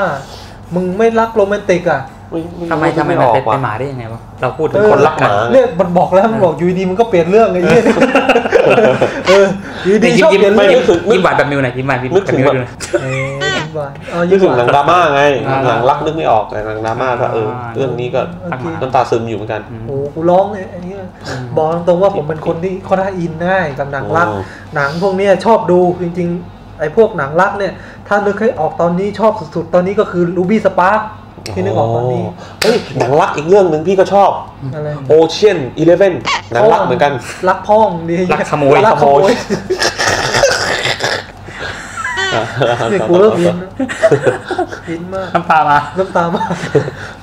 มึงไม่รักโรแมนติกอ่ะทำไมทำไมมันเป็นหมาได้ยังไงวะเราพูดถึงคนรักหมาเนี่ยมันบอกแล้วมันบอกยูดีมันก็เปลี่ยนเรื่องไอ้เนี่ยเออยูดีชอบเปลี่ยนเรื่องยิ้มหวานแบบมิวหน่อยยิ้มหวานยิ้มแบบมิวหน่อยนึกถึงหนังดราม่าไงหนังรักนึกไม่ออกแต่หนังดราม่าก็เออเรื่องนี้ก็น้ำตาซึมอยู่เหมือนกันโอ้กูร้องเลยอันนี้บอกตรงว่าผมเป็นคนที่ค่อนข้างอินง่ายกับหนังรักหนังพวกนี้ชอบดูจริงๆไอ้พวกหนังรักเนี่ยถ้านึกให้ออกตอนนี้ชอบสุดๆตอนนี้ก็คือรูบี้สปาร์คที่นึกออกตอนนี้เฮ้ยหนังรักอีกเรื่องหนึ่งพี่ก็ชอบโอเชียนอีเลฟเว่นหนังรักเหมือนกันรักพ่องดีรักขโมยรักขโมยนี่กูเริ่มอินอินมากน้ำตามาน้ำตามา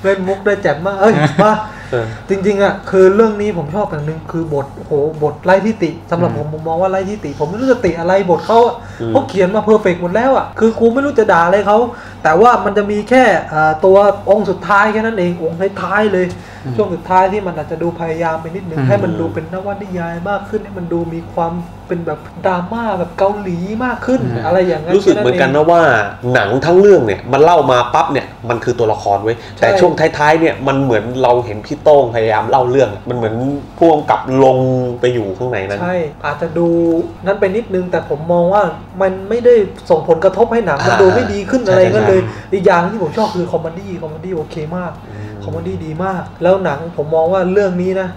เล่นมุกได้แจ่มมากเอ้ยมาจริงๆอ่ะคือเรื่องนี้ผมชอบอย่างหนึ่งคือบทโหบทไร้ทิฏฐิสำหรับผมผมมองว่าไร้ทิฏฐิผมไม่รู้จะติอะไรบทเขาเขาเขียนมาเพอร์เฟกต์หมดแล้วอ่ะคือกูไม่รู้จะด่าอะไรเขาแต่ว่ามันจะมีแค่ตัวองค์สุดท้ายแค่นั้นเององค์ท้ายเลยช่วงสุดท้ายที่มันอาจจะดูพยายามไปนิดนึงให้มันดูเป็นนวนิยายมากขึ้นให้มันดูมีความเป็นแบบดราม่าแบบเกาหลีมากขึ้นอะไรอย่างนั้นรู้สึกเหมือนกันนะว่าหนังทั้งเรื่องเนี่ยมันเล่ามาปั๊บเนี่ยมันคือตัวละครไว้แต่ช่วงท้ายๆเนี่ยมันเหมือนเราเห็นพี่โต้งพยายามเล่าเรื่องมันเหมือนพ่วงกับลงไปอยู่ข้างในนั้นใช่อาจจะดูนั้นไปนิดนึงแต่ผมมองว่ามันไม่ได้ส่งผลกระทบให้หนังมันดูไม่ดีขึ้นอะไรก็เลยอีกอย่างที่ผมชอบคือคอมเมดี้คอมเมดี้โอเคมากคอมเมดี้ดีมากแล้วหนังผมมองว่าเรื่องนี้นะ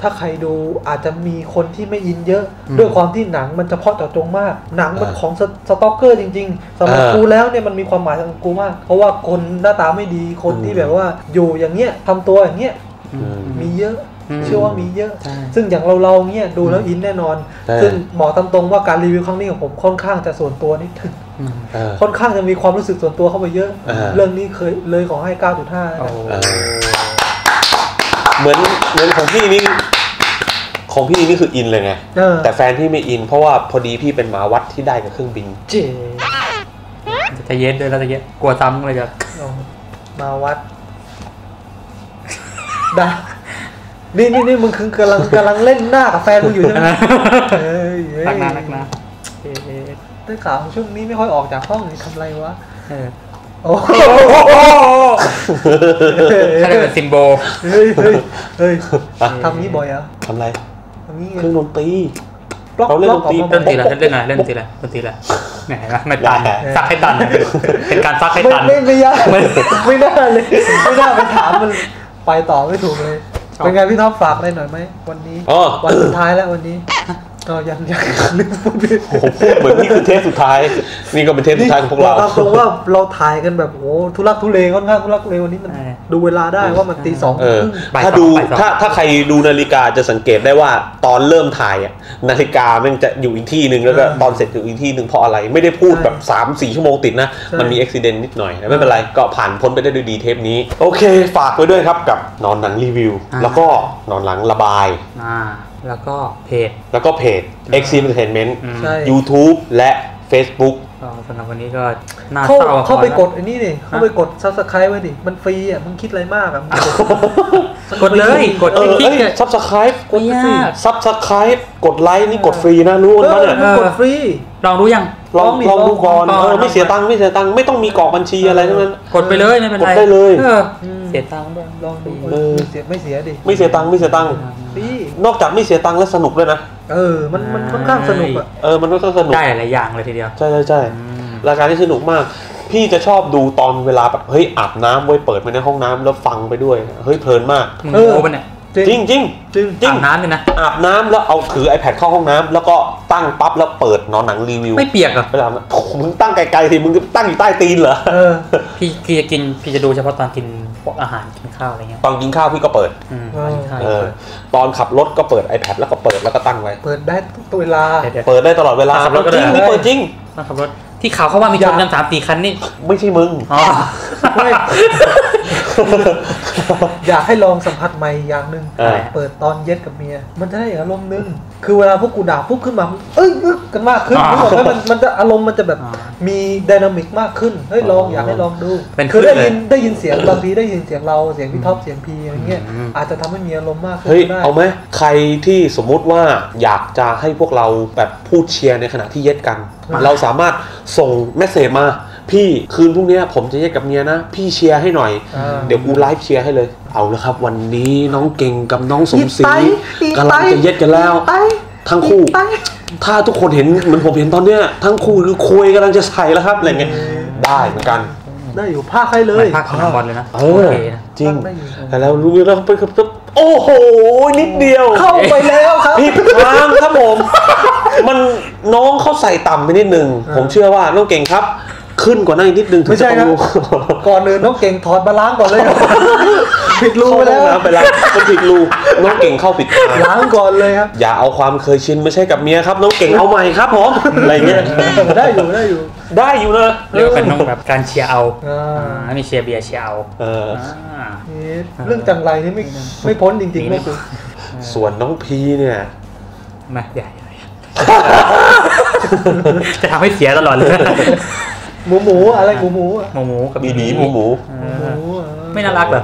ถ้าใครดูอาจจะมีคนที่ไม่อินเยอะด้วยความที่หนังมันเฉพาะเจาะจงมากหนังมันของสต็อกเกอร์จริงๆสำหรับกูแล้วเนี่ยมันมีความหมายสำหรับกูมากเพราะว่าคนหน้าตาไม่ดีคนที่แบบว่าอยู่อย่างเงี้ยทำตัวอย่างเงี้ยมีเยอะเชื่อว่ามีเยอะซึ่งอย่างเราเราเนี้ยดูแล้วอินแน่นอนซึ่งหมอตามตรงว่าการรีวิวครั้งนี้ของผมค่อนข้างจะส่วนตัวนิดนึงค่อนข้างจะมีความรู้สึกส่วนตัวเข้าไปเยอะเรื่องนี้เคยเลยขอให้ เก้าจุดห้า เหมือนเหมือนของพี่นี่ของพี่นี่คืออินเลยไงแต่แฟนพี่ไม่อินเพราะว่าพอดีพี่เป็นหมาวัดที่ได้กับเครื่องบินจะเย็ดเลยแล้วจะเย็ดกลัวซ้ำเลยจ้ะมาวัดได้นี่นี่นี่มึงคือกำลังกำลังเล่นหน้ากับแฟนมึงอยู่ใช่ไหมนักนะนักนะได้ข่าวช่วงนี้ไม่ค่อยออกจากห้องเลยทำไรวะโอ้โหถ้าได้เป็นซิมโบเฮ้ยเฮ้ยเฮ้ยทำนี้บ่อยอ่ะทำไรทำนี้เครื่องดนตรีเราเล่นดนตรีเล่นตีละเล่นอะไรเล่นตีละดนตรีละไหนวะไม่ตันซักให้ตันเป็นการซักให้ตันไม่ไม่ยากไม่น่าเลยไม่น่าไปถามมันไปต่อไม่ถูกเลยเป็นไงพี่ท็อปฝากอะไรหน่อยไหมวันนี้วันสุดท้ายแล้ววันนี้ ก็ยังยังพูดโอ้โหพูดเหมือนนี่คือเทปสุดท้ายนี่ก็เป็นเทปสุดท้ายของพวกเราเพราะว่าเราถ่ายกันแบบโอ้ทุลักทุเลค่อนข้างทุลักทุเลวันนี้มันดูเวลาได้ว่ามันตีสองถ้าดูถ้าถ้าใครดูนาฬิกาจะสังเกตได้ว่าตอนเริ่มถ่ายนาฬิกามันจะอยู่อีกที่หนึ่งแล้วก็ตอนเสร็จอยู่อีกที่หนึ่งเพราะอะไรไม่ได้พูดแบบ สามถึงสี่ ชั่วโมงติดนะมันมีอุบิเหตุนิดหน่อยไม่เป็นไรก็ผ่านพ้นไปได้ด้วยดีเทปนี้โอเคฝากไว้ด้วยครับกับนอนหลังรีวิวแล้วก็นอนหลังระบายแล้วก็เพจแล้วก็เพจ Entertainment YouTube และ Facebook สำหรับวันนี้ก็น่าเศร้าเข้าไปกดอันนี้ดิเข้าไปกด Subscribe ไว้ดิมันฟรีอ่ะมึงคิดอะไรมากอ่ะกดเลยกดคลิก Subscribe กดสิ Subscribe กดไลค์นี่กดฟรีนะรู้มั้ยเนี่ยกดฟรีลองรู้ยังลองลองดูก่อนไม่เสียตังค์ไม่เสียตังค์ไม่ต้องมีกรอกบัญชีอะไรทั้งนั้นกดไปเลยไม่เป็นไรกดได้เลยเสียตังค์ด้วยลองดูเสียไม่เสียดิไม่เสียตังค์ไม่เสียตังค์นอกจากไม่เสียตังค์แล้วสนุกด้วยนะเออมันมันค่อนข้างสนุกอะเออมันค่อนข้างสนุกได้หลายอย่างเลยทีเดียวใช่ใช่ใช่รายการที่สนุกมากพี่จะชอบดูตอนเวลาแบบเฮ้ยอาบน้ำไว้เปิดไปในห้องน้ำแล้วฟังไปด้วยเฮ้ยเพลินมากเออจริงจริงจริงอาบน้ำเลยนะอาบน้ำแล้วเอาถือ iPad เข้าห้องน้ำแล้วก็ตั้งปั๊บแล้วเปิดนอนหนังรีวิวไม่เปียกอ่ะไม่ทำโอ้โหมึงตั้งไกลๆสิมึงตั้งอยู่ใต้ตีนเหรอเออพี่พี่จะกินพี่จะดูเฉพาะตอนกินอาหารกินข้าวอะไรเงี้ยตอนกินข้าวพี่ก็เปิดเออตอนขับรถก็เปิด iPad แล้วก็เปิดแล้วก็ตั้งไว้เปิดได้ตัวเวลาเปิดได้ตลอดเวลาจริงนี่เปิดจริงขับรถที่ข่าวเขาว่ามีชนกันสามสี่คันนี่ไม่ใช่มึงอ๋ออยากให้ลองสัมผัสใหม่อย่างนึงเปิดตอนเย็ดกับเมียมันจะได้อารมณ์นึงคือเวลาพวกกูด่าปุ๊บขึ้นมาเอ้ยมึกกันมากขึ้นรู้สึกว่ามันมันจะอารมณ์มันจะแบบมีไดนามิกมากขึ้นเฮ้ยลองอยากให้ลองดูคือได้ยินได้ยินเสียงบางทีได้ยินเสียงเราเสียงพี่ท็อปเสียงพีอะไรเงี้ยอาจจะทำให้มีอารมณ์มากขึ้นได้เอาไหมใครที่สมมุติว่าอยากจะให้พวกเราแบบพูดเชียร์ในขณะที่เย็ดกันเราสามารถส่งเมสเสจมาพี่คืนพรุ่งนี้ผมจะเย็ดกับเมียนะพี่เชียร์ให้หน่อยเดี๋ยวกูไลฟ์เชียร์ให้เลยเอาละครับวันนี้น้องเก่งกับน้องสมศรีกำลังจะเย็ดกันแล้วทั้งคู่ถ้าทุกคนเห็นเหมือนผมเห็นตอนเนี้ยทั้งคู่คือคุยกำลังจะใส่แล้วครับอะไรเงี้ยได้เหมือนกันได้อยู่ภาคให้เลยภาคของบอลเลยนะโอเคจริงแต่แล้วรู้แล้วไปครับโอ้โหนิดเดียวเข้าไปแล้วครับผิดทางครับผมมันน้องเขาใส่ต่ำไปนิดนึงผมเชื่อว่าน้องเก่งครับขึ้นกว่านั้นอีกนิดนึงถึงจะต้องรู้ก่อนอื่นน้องเก่งถอดมาล้างก่อนเลยผิดรูไปแล้วไปแล้วมันผิดรูน้องเก่งเข้าผิดล้างก่อนเลยครับอย่าเอาความเคยชินไม่ใช่กับเมียครับน้องเก่งเอาใหม่ครับผมอะไรเงี้ยได้อยู่ได้อยู่ได้อยู่นะเรียกเป็นน้องแบบการเชียร์เอาไม่เชียร์เบียร์เชียร์เอาเรื่องจังไรนี่ไม่ไม่พ้นจริงๆไม่คือส่วนน้องพีเนี่ยมาใหญ่จะทำให้เสียตลอดเลยหมูหมูอะไรหมูหมูหมูหมูกับบีบีหมูหมูไม่น่ารักเหรอ